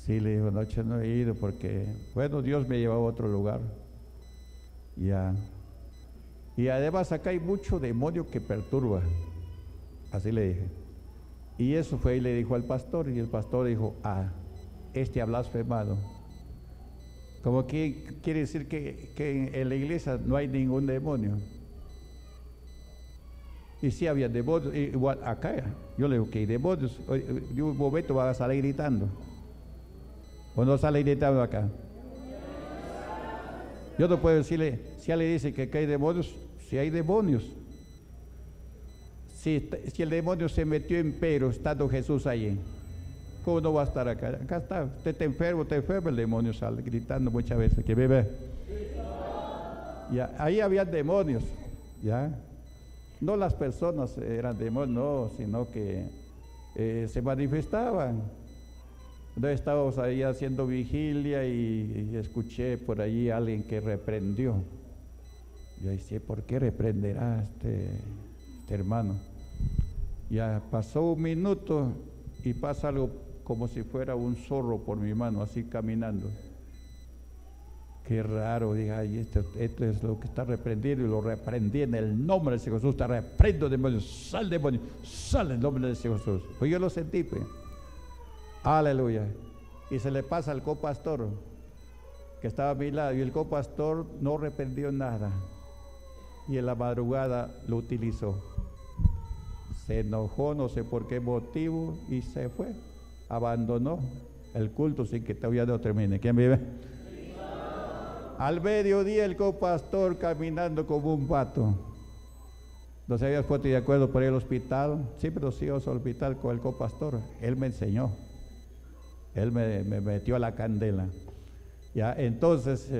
Sí, le digo, anoche no he ido porque, bueno, Dios me llevaba a otro lugar. Ya. Y además acá hay mucho demonio que perturba. Así le dije. Y eso fue y le dijo al pastor. Y el pastor dijo, este ha blasfemado. Como que quiere decir que en la iglesia no hay ningún demonio. Y sí había demonios. Igual acá. Yo le digo, que hay demonios. De un momento van a salir gritando. ¿O no sale gritando acá? Yo no puedo decirle, si él le dice que hay demonios, si hay demonios. Si el demonio se metió en Pedro, estando Jesús allí, ¿cómo no va a estar acá? Acá está, usted está enfermo, el demonio sale gritando muchas veces, que bebé. Ya, ahí había demonios, ya. No las personas eran demonios, no, sino que se manifestaban. Entonces estábamos ahí haciendo vigilia y escuché por allí a alguien que reprendió. Yo dije, ¿por qué reprenderá este hermano? Ya pasó un minuto y pasa algo como si fuera un zorro por mi mano, así caminando. Qué raro, dije, ay, esto es lo que está reprendido, y lo reprendí en el nombre de ese Jesús. Te reprendo, demonio, sal en el nombre de ese Jesús. Pues yo lo sentí, pues. Aleluya. Y se le pasa al copastor, que estaba a mi lado, y el copastor no reprendió nada. Y en la madrugada lo utilizó. Se enojó, no sé por qué motivo, y se fue. Abandonó el culto sin que todavía no termine. ¿Quién vive? Al mediodía el copastor caminando como un pato. No se había puesto de acuerdo por el hospital. Sí, pero sí, os hospital con el copastor. Él me enseñó. Él me metió a la candela. Ya, entonces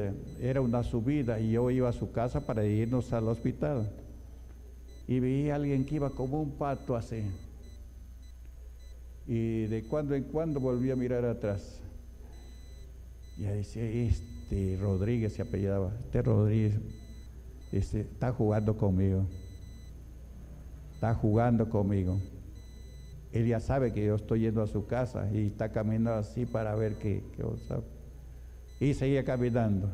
era una subida y yo iba a su casa para irnos al hospital. Y vi a alguien que iba como un pato así. Y de cuando en cuando volví a mirar atrás. Y ahí decía, este Rodríguez se apellidaba, este Rodríguez, dice, está jugando conmigo. Está jugando conmigo. Él ya sabe que yo estoy yendo a su casa y está caminando así para ver qué cosa. Y seguía caminando.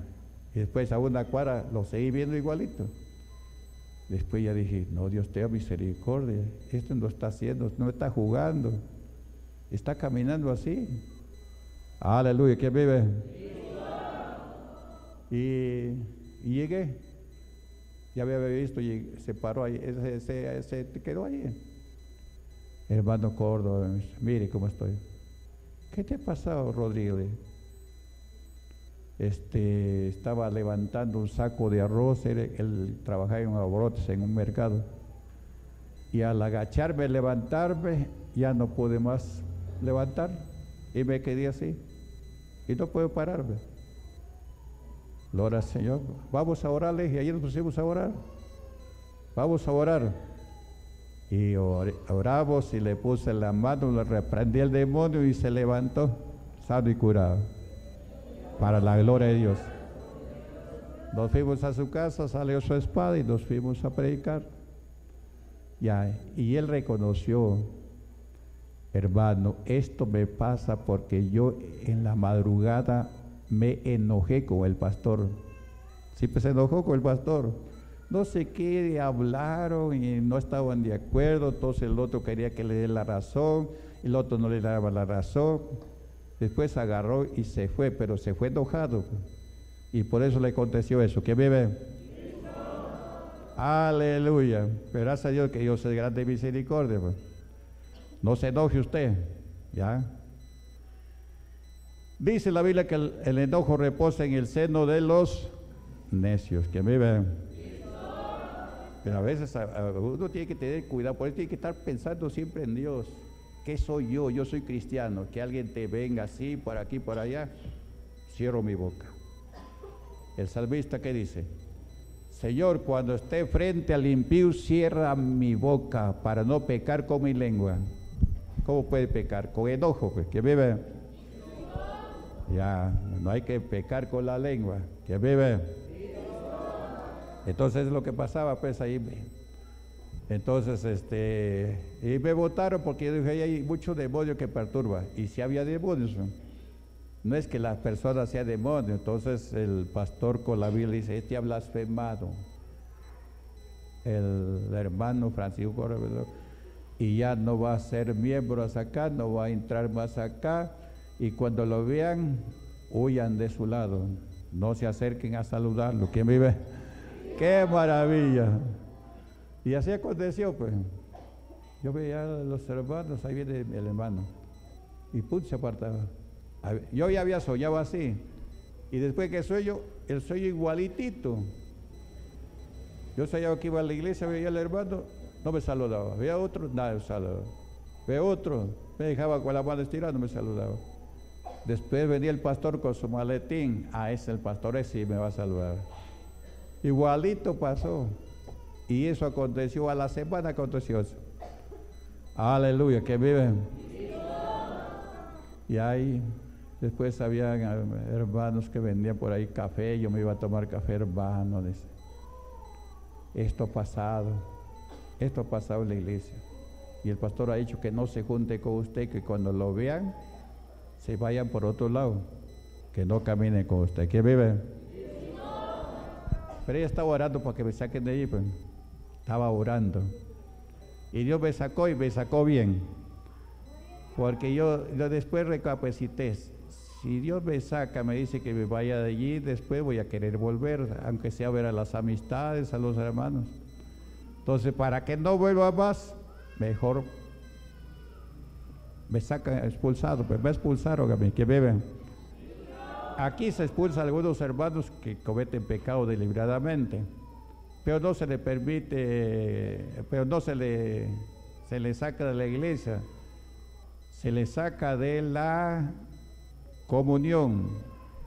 Y después a una cuadra lo seguí viendo igualito. Después ya dije, no, Dios te da misericordia. Esto no está haciendo, no está jugando. Está caminando así. Aleluya, ¿quién vive? Y llegué. Ya había visto, y se paró ahí, se quedó ahí. Hermano Córdoba, mire cómo estoy. ¿Qué te ha pasado, Rodríguez? Estaba levantando un saco de arroz, él trabajaba en Abrotes, en un mercado, y al agacharme, levantarme, ya no pude más levantar, y me quedé así, y no puedo pararme. Gloria al Señor, vamos a orar, le dije, ayer nos pusimos a orar, vamos a orar, y oramos, y le puse la mano, le reprendí al demonio, y se levantó, sano y curado. Para la gloria de Dios. Nos fuimos a su casa, salió su espada y nos fuimos a predicar. Ya, y él reconoció, hermano, esto me pasa porque yo en la madrugada me enojé con el pastor. Siempre se enojó con el pastor. No sé qué, hablaron y no estaban de acuerdo, entonces el otro quería que le dé la razón, el otro no le daba la razón. Después agarró y se fue, pero se fue enojado. Y por eso le aconteció eso. ¿Quién vive? Aleluya. Pero gracias a Dios que Dios es grande misericordia. Pues. No se enoje usted. ¿Ya? Dice la Biblia que el enojo reposa en el seno de los necios. ¿Quién vive? Pero a veces uno tiene que tener cuidado. Por eso tiene que estar pensando siempre en Dios. ¿Qué soy yo? Yo soy cristiano. Que alguien te venga así, por aquí, por allá. Cierro mi boca. El salmista, ¿qué dice? Señor, cuando esté frente al impío, cierra mi boca para no pecar con mi lengua. ¿Cómo puede pecar? Con enojo, pues. ¿Quién vive? Ya, no hay que pecar con la lengua. ¿Quién vive? Entonces es lo que pasaba, pues, ahí. Entonces, y me votaron porque yo dije, hay mucho demonio que perturba. Y si había demonios, no es que las personas sean demonios. Entonces el pastor con la Biblia dice, este ha blasfemado. El hermano Francisco, y ya no va a ser miembro hasta acá, no va a entrar más acá. Y cuando lo vean, huyan de su lado. No se acerquen a saludarlo. ¿Quién vive? ¡Qué maravilla! Y así aconteció, pues. Yo veía a los hermanos, ahí viene el hermano. Y pum, se apartaba. Yo ya había soñado así. Y después que sueño, el sueño igualitito. Yo soñaba que iba a la iglesia, veía al hermano, no me saludaba. Veía otro, nada me saludaba. Veía otro, me dejaba con la mano estirada, no me saludaba. Después venía el pastor con su maletín. Ah, es el pastor, ese sí me va a saludar. Igualito pasó. Y eso aconteció, a la semana aconteció eso. Aleluya, que viven. Y ahí, después había hermanos que vendían por ahí café, yo me iba a tomar café, hermano, dice. Esto ha pasado en la iglesia. Y el pastor ha dicho que no se junte con usted, que cuando lo vean, se vayan por otro lado, que no caminen con usted. ¿Quién vive? Pero ella estaba orando para que me saquen de allí, pues. Estaba orando. Y Dios me sacó, y me sacó bien. Porque yo después recapacité. Si Dios me saca, me dice que me vaya de allí, después voy a querer volver, aunque sea a ver a las amistades, a los hermanos. Entonces, para que no vuelva más, mejor me sacan expulsado, pues me expulsaron a mí, que beben. Aquí se expulsa a algunos hermanos que cometen pecado deliberadamente, pero no se le permite, pero no se le saca de la iglesia, se le saca de la comunión,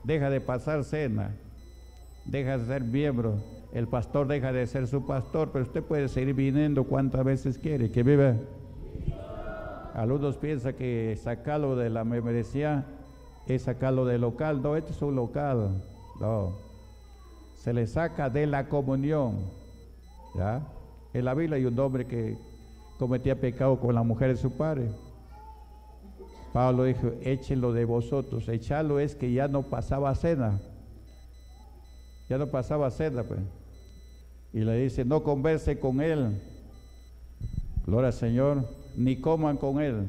deja de pasar cena, deja de ser miembro, el pastor deja de ser su pastor, pero usted puede seguir viniendo cuantas veces quiere, que viva. Algunos piensan que sacarlo de la membresía es sacarlo del local. No, este es un local. No. Se le saca de la comunión. ¿Ya? En la Biblia hay un hombre que cometía pecado con la mujer de su padre. Pablo dijo, échenlo de vosotros. Echarlo es que ya no pasaba cena. Ya no pasaba cena, pues. Y le dice, no converse con él. Gloria al Señor. Ni coman con él.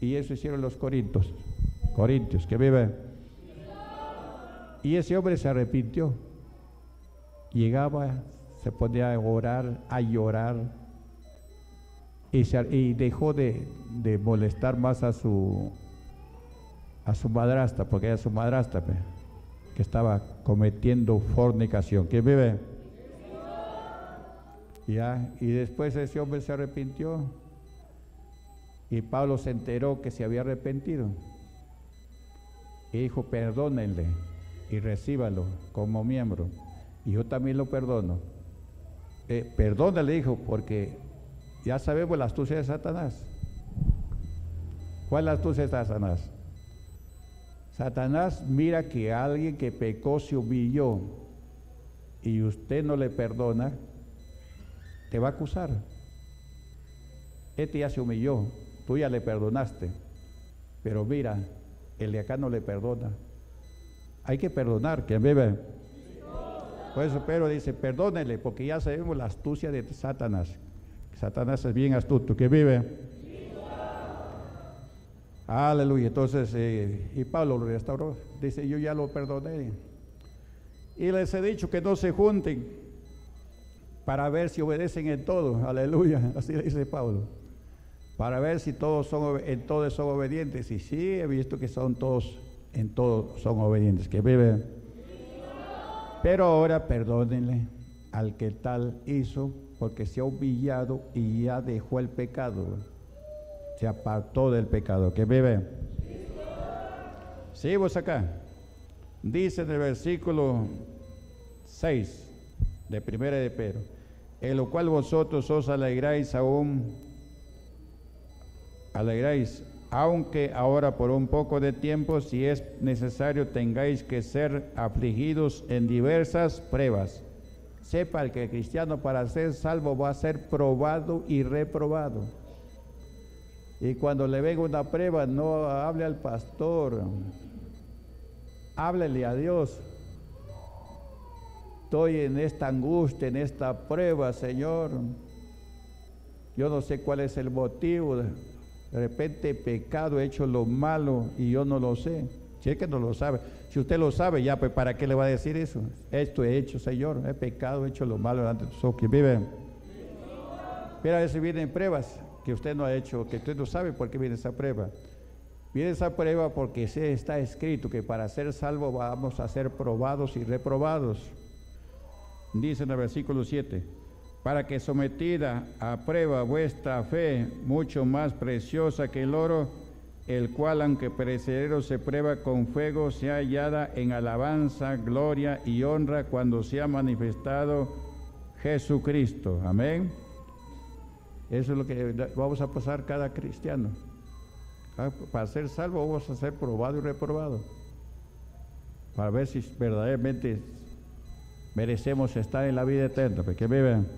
Y eso hicieron los corintios. Corintios, que vive. Y ese hombre se arrepintió. Llegaba, se ponía a orar, a llorar, y dejó de molestar más a su madrastra, porque era su madrastra, que estaba cometiendo fornicación. ¿Quién vive? Ya, y después ese hombre se arrepintió, y Pablo se enteró que se había arrepentido. Y dijo, perdónenle y recíbalo como miembro. Y yo también lo perdono. Perdónale, dijo, porque ya sabemos la astucia de Satanás. ¿Cuál es la astucia de Satanás? Satanás mira que alguien que pecó se humilló y usted no le perdona, te va a acusar. Este ya se humilló, tú ya le perdonaste, pero mira, el de acá no le perdona. Hay que perdonar, ¿quién vive? Por eso Pedro dice, perdónenle, porque ya sabemos la astucia de Satanás. Satanás es bien astuto, ¿quién vive? Aleluya. Entonces, y Pablo lo restauró, dice, yo ya lo perdoné. Y les he dicho que no se junten para ver si obedecen en todo. Aleluya, así le dice Pablo. Para ver si todos son obedientes. Y sí, he visto que son todos, en todos son obedientes. Que viven. Pero ahora perdónenle al que tal hizo, porque se ha humillado y ya dejó el pecado. Se apartó del pecado. Que vive. Seguimos acá. Dice en el versículo 6 de Primera de Pedro, en lo cual vosotros os alegráis aunque ahora por un poco de tiempo, si es necesario, tengáis que ser afligidos en diversas pruebas. Sepa el que el cristiano, para ser salvo, va a ser probado y reprobado. Y cuando le venga una prueba, no hable al pastor, háblele a Dios. Estoy en esta angustia, en esta prueba, Señor. Yo no sé cuál es el motivo. De repente pecado, he hecho lo malo y yo no lo sé. Si es que no lo sabe. Si usted lo sabe, ya, pues, ¿para qué le va a decir eso? Esto he hecho, Señor, he pecado, he hecho lo malo delante de tus ojos. Vive. Pero a veces vienen pruebas que usted no ha hecho, que usted no sabe por qué viene esa prueba. Viene esa prueba porque se está escrito que para ser salvos vamos a ser probados y reprobados. Dice en el versículo 7. Para que sometida a prueba vuestra fe, mucho más preciosa que el oro, el cual aunque perecedero se prueba con fuego, sea hallada en alabanza, gloria y honra cuando sea manifestado Jesucristo. Amén. Eso es lo que vamos a pasar cada cristiano. Para ser salvo vamos a ser probado y reprobado, para ver si verdaderamente merecemos estar en la vida eterna. ¿Qué viven?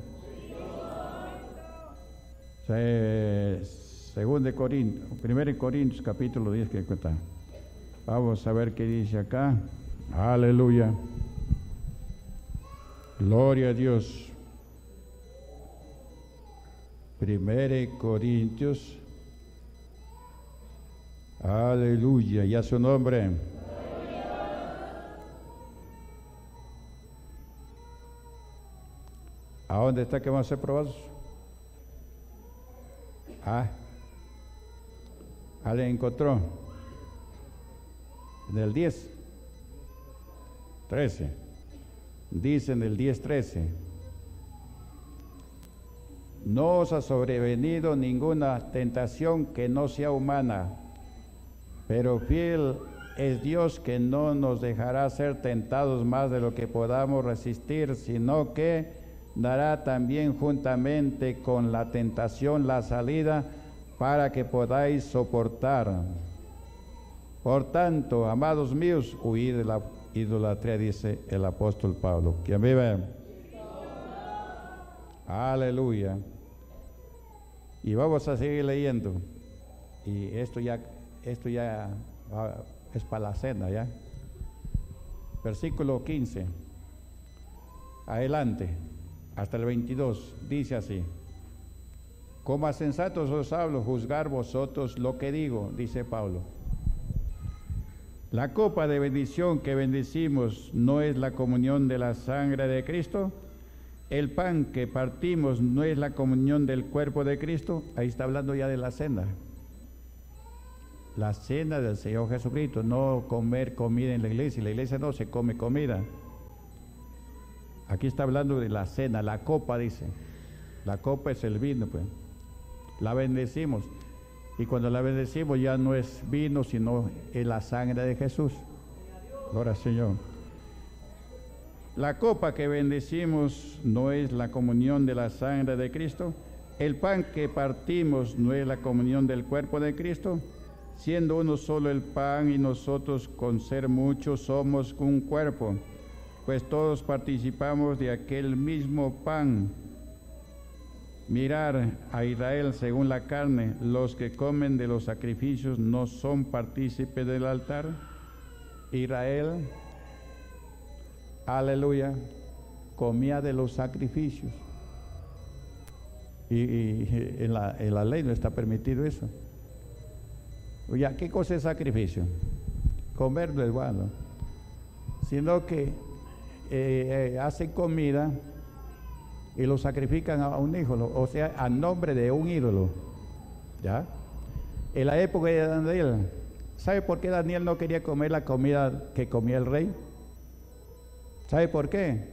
Segunda de Corintios, Primera de Corintios, capítulo 10, que cuenta. Vamos a ver qué dice acá. Aleluya. Gloria a Dios. Primera de Corintios. Aleluya. Y a su nombre. ¿A dónde está que van a ser probados? Ah. ¿Ale encontró? En el 10. 13. Dice en el 10:13. No os ha sobrevenido ninguna tentación que no sea humana, pero fiel es Dios, que no nos dejará ser tentados más de lo que podamos resistir, sino que dará también juntamente con la tentación la salida para que podáis soportar. Por tanto, amados míos, huid de la idolatría, dice el apóstol Pablo. ¿Quién vive? Aleluya. Y vamos a seguir leyendo. Y esto ya es para la cena, ¿ya? Versículo 15. Adelante, hasta el 22. Dice así. Como a sensatos os hablo, juzgar vosotros lo que digo, dice Pablo. La copa de bendición que bendecimos, ¿no es la comunión de la sangre de Cristo? El pan que partimos, ¿no es la comunión del cuerpo de Cristo? Ahí está hablando ya de la cena. La cena del Señor Jesucristo, no comer comida en la iglesia. En la iglesia no se come comida. Aquí está hablando de la cena, la copa, dice. La copa es el vino, pues. La bendecimos. Y cuando la bendecimos ya no es vino, sino es la sangre de Jesús. Gloria al Señor. La copa que bendecimos, ¿no es la comunión de la sangre de Cristo? El pan que partimos, ¿no es la comunión del cuerpo de Cristo? Siendo uno solo el pan, y nosotros con ser muchos somos un cuerpo, pues todos participamos de aquel mismo pan. Mirar a Israel según la carne, los que comen de los sacrificios no son partícipes del altar. Israel, aleluya, comía de los sacrificios. Y en la ley no está permitido eso. Oye, ¿qué cosa es sacrificio? Comer no es bueno, sino que hacen comida y lo sacrifican a un ídolo, o sea, a nombre de un ídolo, ¿ya? En la época de Daniel, ¿sabe por qué Daniel no quería comer la comida que comía el rey? ¿Sabe por qué?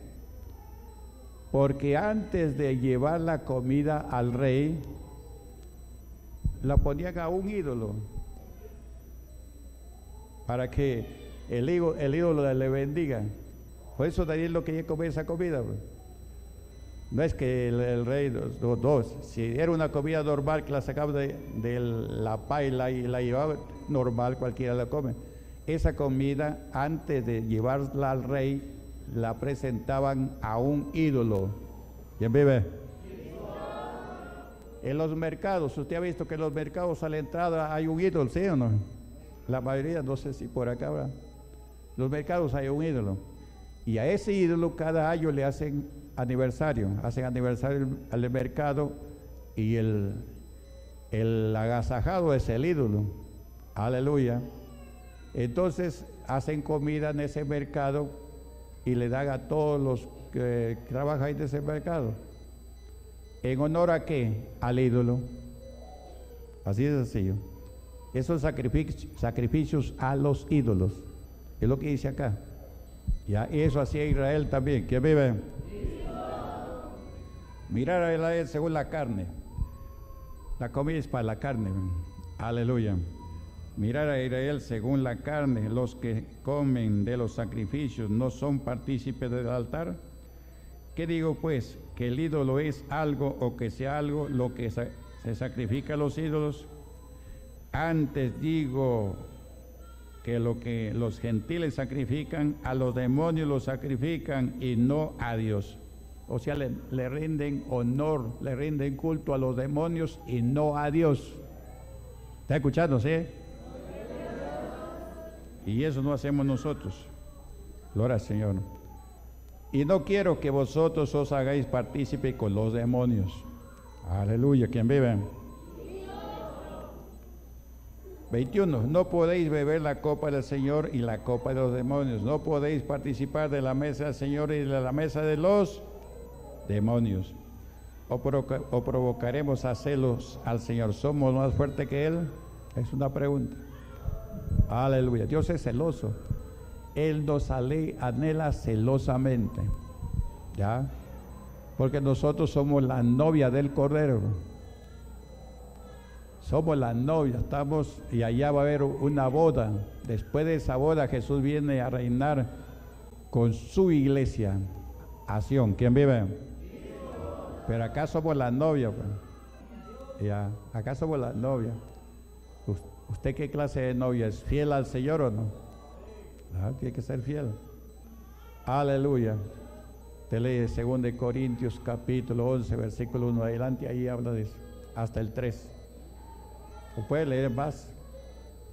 Porque antes de llevar la comida al rey, la ponían a un ídolo, para que el ídolo le bendiga. Por eso Daniel no quería comer esa comida, bro. No es que el rey, si era una comida normal que la sacaba de la paila y la llevaba, normal, cualquiera la come. Esa comida, antes de llevarla al rey, la presentaban a un ídolo. ¿Quién vive? En los mercados, usted ha visto que en los mercados a la entrada hay un ídolo, ¿sí o no? La mayoría, no sé si por acá, ¿verdad? Los mercados hay un ídolo. Y a ese ídolo cada año le hacen aniversario al mercado, y el agasajado es el ídolo. Aleluya. Entonces hacen comida en ese mercado y le dan a todos los que trabajan en ese mercado. ¿En honor a qué? Al ídolo. Así de sencillo. Esos sacrificios a los ídolos. Es lo que dice acá. Ya, y eso hacía Israel también. ¿Quién vive? Mirar a Israel según la carne. La comida es para la carne. Aleluya. Mirar a Israel según la carne. Los que comen de los sacrificios no son partícipes del altar. ¿Qué digo pues? Que el ídolo es algo, o que sea algo lo que se sacrifica a los ídolos. Antes digo que lo que los gentiles sacrifican, a los demonios los sacrifican, y no a Dios. O sea, le rinden honor, le rinden culto a los demonios y no a Dios. ¿Está escuchando, sí? Y eso no hacemos nosotros. Gloria al Señor. Y no quiero que vosotros os hagáis partícipe con los demonios. Aleluya, quien vive. 21. No podéis beber la copa del Señor y la copa de los demonios. No podéis participar de la mesa del Señor y de la mesa de los demonios. O provocaremos a celos al Señor. ¿Somos más fuertes que Él? Es una pregunta. Aleluya. Dios es celoso. Él nos anhela celosamente, ¿ya? Porque nosotros somos la novia del Cordero. Somos la novia, estamos, y allá va a haber una boda. Después de esa boda, Jesús viene a reinar con su iglesia. A Sion, ¿quién vive? Pero acá somos la novia, pues. Ya, acá somos la novia. ¿Usted qué clase de novia es? ¿Fiel al Señor o no? Ah, tiene que ser fiel. Aleluya. Te lee 2 de Corintios capítulo 11 versículo 1 adelante, ahí habla de eso, hasta el 3. O puede leer más.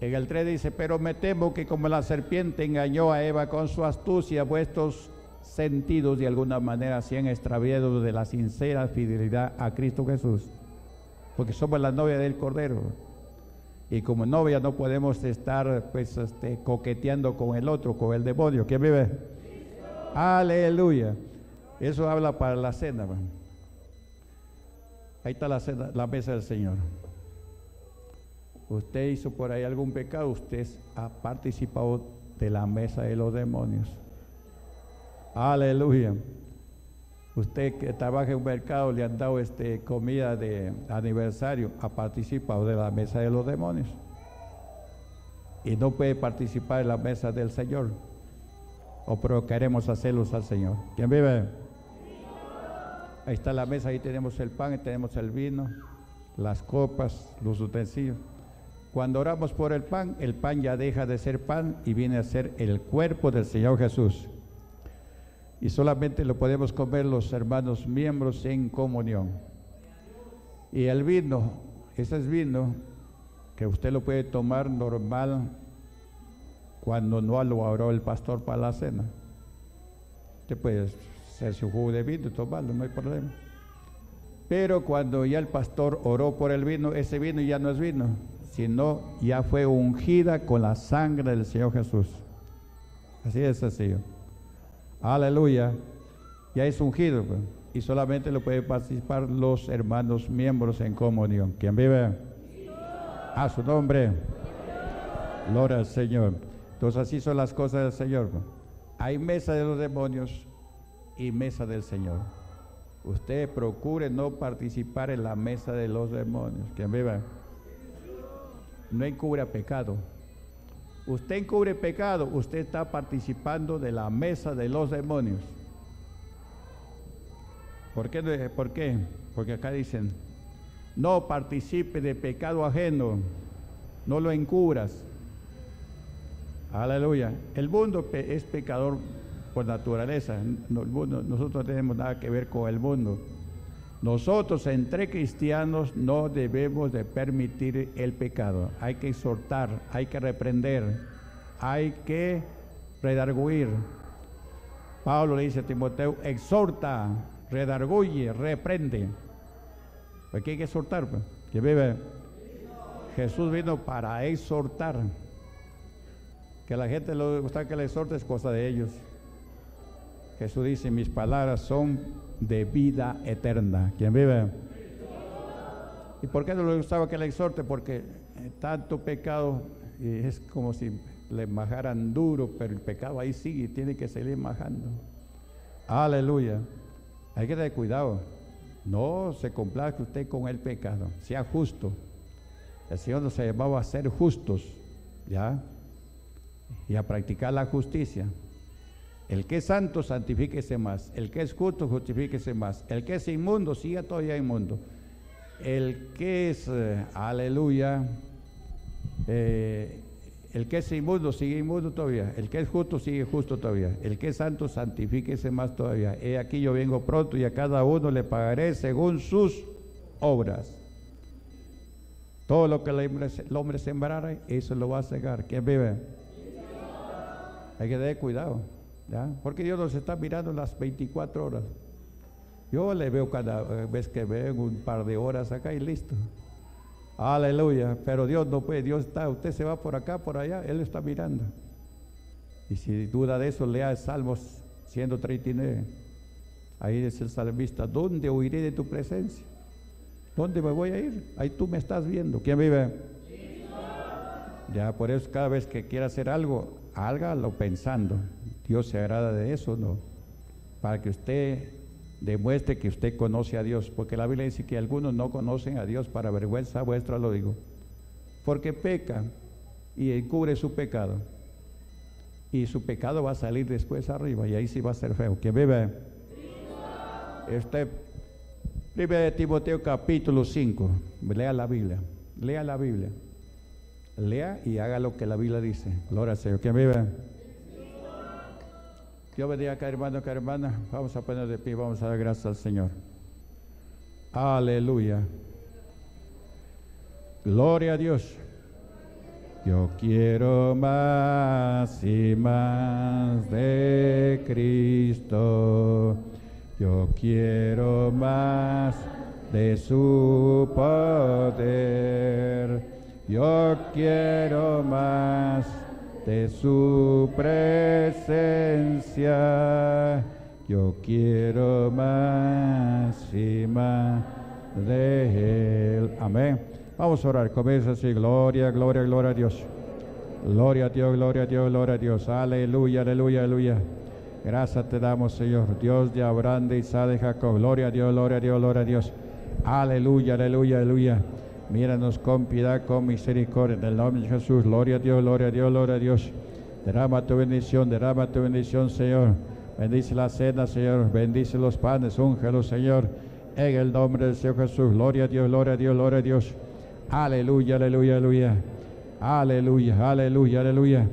En el 3 dice: pero me temo que como la serpiente engañó a Eva con su astucia, vuestros sentidos de alguna manera se han extraviado de la sincera fidelidad a Cristo Jesús, porque somos la novia del Cordero. Y como novia no podemos estar pues coqueteando con el otro, con el demonio. ¿Quién vive? ¡Cristo! Aleluya. Eso habla para la cena, man. Ahí está la cena, la mesa del Señor. Usted hizo por ahí algún pecado, usted ha participado de la mesa de los demonios. Aleluya. Usted que trabaja en un mercado, le han dado comida de aniversario, ha participado de la mesa de los demonios. Y no puede participar en la mesa del Señor. O provocaremos a celos al Señor. ¿Quién vive? Ahí está la mesa, ahí tenemos el pan, tenemos el vino, las copas, los utensilios. Cuando oramos por el pan ya deja de ser pan y viene a ser el cuerpo del Señor Jesús. Y solamente lo podemos comer los hermanos miembros en comunión. Y el vino, ese es vino que usted lo puede tomar normal cuando no lo abrió el pastor para la cena. Usted puede hacer su jugo de vino y tomarlo, no hay problema. Pero cuando ya el pastor oró por el vino, ese vino ya no es vino, sino ya fue ungida con la sangre del Señor Jesús. Así es sencillo. Aleluya, ya es ungido, pues, y solamente lo pueden participar los hermanos miembros en comunión. ¿Quién vive? A su nombre. Gloria al Señor. Entonces así son las cosas del Señor, pues. Hay mesa de los demonios y mesa del Señor. Usted procure no participar en la mesa de los demonios. ¿Quién vive? No encubra pecado. Usted encubre pecado, usted está participando de la mesa de los demonios. ¿Por qué? ¿Por qué? Porque acá dicen: no participe de pecado ajeno, no lo encubras. Aleluya. El mundo es pecador por naturaleza. Nosotros no tenemos nada que ver con el mundo. Nosotros entre cristianos no debemos de permitir el pecado. Hay que exhortar, hay que reprender, hay que redarguir. Pablo le dice a Timoteo: exhorta, redarguye, reprende. Porque hay que exhortar. ¿Quién vive? Jesús vino para exhortar. Que a la gente le gusta que le exhorte es cosa de ellos. Jesús dice: mis palabras son de vida eterna. ¿Quién vive? ¿Y por qué no le gustaba que le exhorte? Porque tanto pecado, y es como si le majaran duro, pero el pecado ahí sigue y tiene que seguir majando. Aleluya. Hay que tener cuidado, no se complazca usted con el pecado, sea justo. El Señor nos llamaba a ser justos, ¿ya? Y a practicar la justicia. El que es santo, santifíquese más. El que es justo, justifíquese más. El que es inmundo, siga todavía inmundo. El que es, aleluya, el que es inmundo, sigue inmundo todavía. El que es justo, sigue justo todavía. El que es santo, santifíquese más todavía. He aquí yo vengo pronto y a cada uno le pagaré según sus obras. Todo lo que el hombre sembrara, eso lo va a cegar. ¿Quién vive? hay que tener cuidado, ¿ya? Porque Dios nos está mirando las 24 horas. Yo le veo cada vez que vengo un par de horas acá y listo. Aleluya. Pero Dios no puede, Dios está, usted se va por acá, por allá, Él está mirando. Y si duda de eso, lea Salmos 139. Ahí dice el salmista: ¿dónde huiré de tu presencia? ¿Dónde me voy a ir? Ahí tú me estás viendo. ¿Quién vive? Ya, por eso cada vez que quiera hacer algo, hágalo pensando. Dios se agrada de eso, ¿no? Para que usted demuestre que usted conoce a Dios, porque la Biblia dice que algunos no conocen a Dios, para vergüenza vuestra lo digo, porque peca y encubre su pecado, y su pecado va a salir después arriba, y ahí sí va a ser feo. ¿Quién vive? Este, Primera de Timoteo capítulo 5, lea la Biblia. Lea y haga lo que la Biblia dice. Gloria al Señor. ¿Quién vive? Dios bendiga a cada hermano, cada hermana. Vamos a poner de pie, vamos a dar gracias al Señor. Aleluya. Gloria a Dios. Yo quiero más y más de Cristo. Yo quiero más de su poder. Yo quiero más de su presencia. Yo quiero más y más de Él. Amén. Vamos a orar. Comienza así. Gloria, gloria, gloria a Dios. Gloria a Dios, gloria a Dios, gloria a Dios. Aleluya, aleluya, aleluya. Gracias te damos, Señor. Dios de Abraham, de Isaac, de Jacob. Gloria a Dios, gloria a Dios, gloria a Dios. Aleluya, aleluya, aleluya. Míranos con piedad, con misericordia, en el nombre de Jesús. Gloria a Dios, gloria a Dios, gloria a Dios. Derrama tu bendición, Señor. Bendice la cena, Señor. Bendice los panes, úngelos, Señor. En el nombre del Señor Jesús. Gloria a Dios, gloria a Dios, gloria a Dios. Aleluya, aleluya, aleluya. Aleluya, aleluya, aleluya.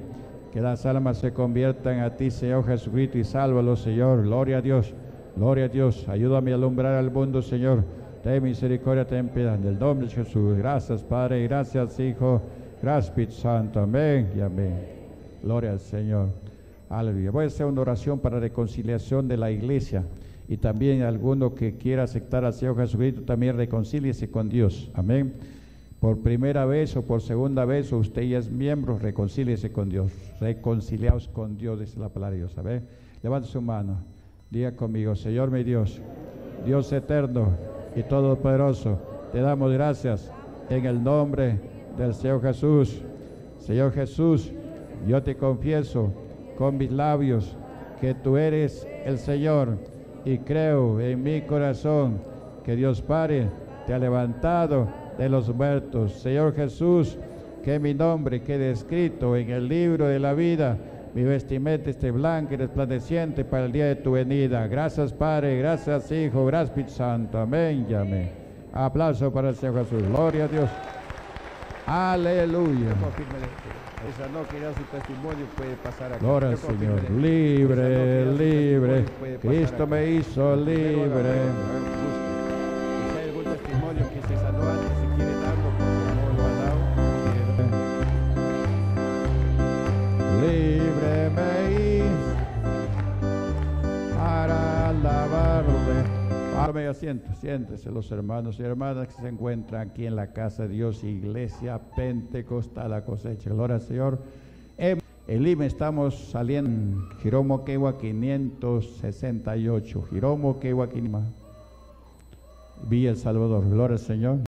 Que las almas se conviertan a ti, Señor Jesucristo, y sálvalos, Señor. Gloria a Dios, gloria a Dios. Ayúdame a alumbrar al mundo, Señor. Ten misericordia, ten piedad, en el nombre de Jesús. Gracias, Padre, gracias, Hijo, gracias, Espíritu Santo. Amén y amén. Gloria al Señor. Aleluya. Voy a hacer una oración para reconciliación de la iglesia. Y también alguno que quiera aceptar al Señor Jesucristo, también reconcíliese con Dios. Amén. Por primera vez o por segunda vez, o usted ya es miembro, reconcíliese con Dios. Reconciliaos con Dios, dice la palabra de Dios. Amén. Levante su mano. Diga conmigo: Señor mi Dios, Dios eterno y todopoderoso, te damos gracias en el nombre del Señor Jesús. Señor Jesús, yo te confieso con mis labios que tú eres el Señor, y creo en mi corazón que Dios Padre te ha levantado de los muertos. Señor Jesús, que mi nombre quede escrito en el libro de la vida, mi vestimenta esté blanca y resplandeciente para el día de tu venida. Gracias, Padre, gracias, Hijo, gracias, Espíritu Santo. Amén y amén. Aplauso para el Señor Jesús. Gloria a Dios. Aleluya. Esa no queda su testimonio, puede pasar aquí. Gloria al Señor. Libre, libre. Cristo me hizo libre. Si hay algún testimonio que se sanó antes, si quiere darlo. Libre me hizo para alabarme. Tome asiento, siéntese los hermanos y hermanas que se encuentran aquí en la casa de Dios, Iglesia Pentecostal La Cosecha. Gloria al Señor. En Lima estamos saliendo en Jirón Moquegua 568. Jirón Moquegua, Lima. Villa El Salvador. Gloria al Señor.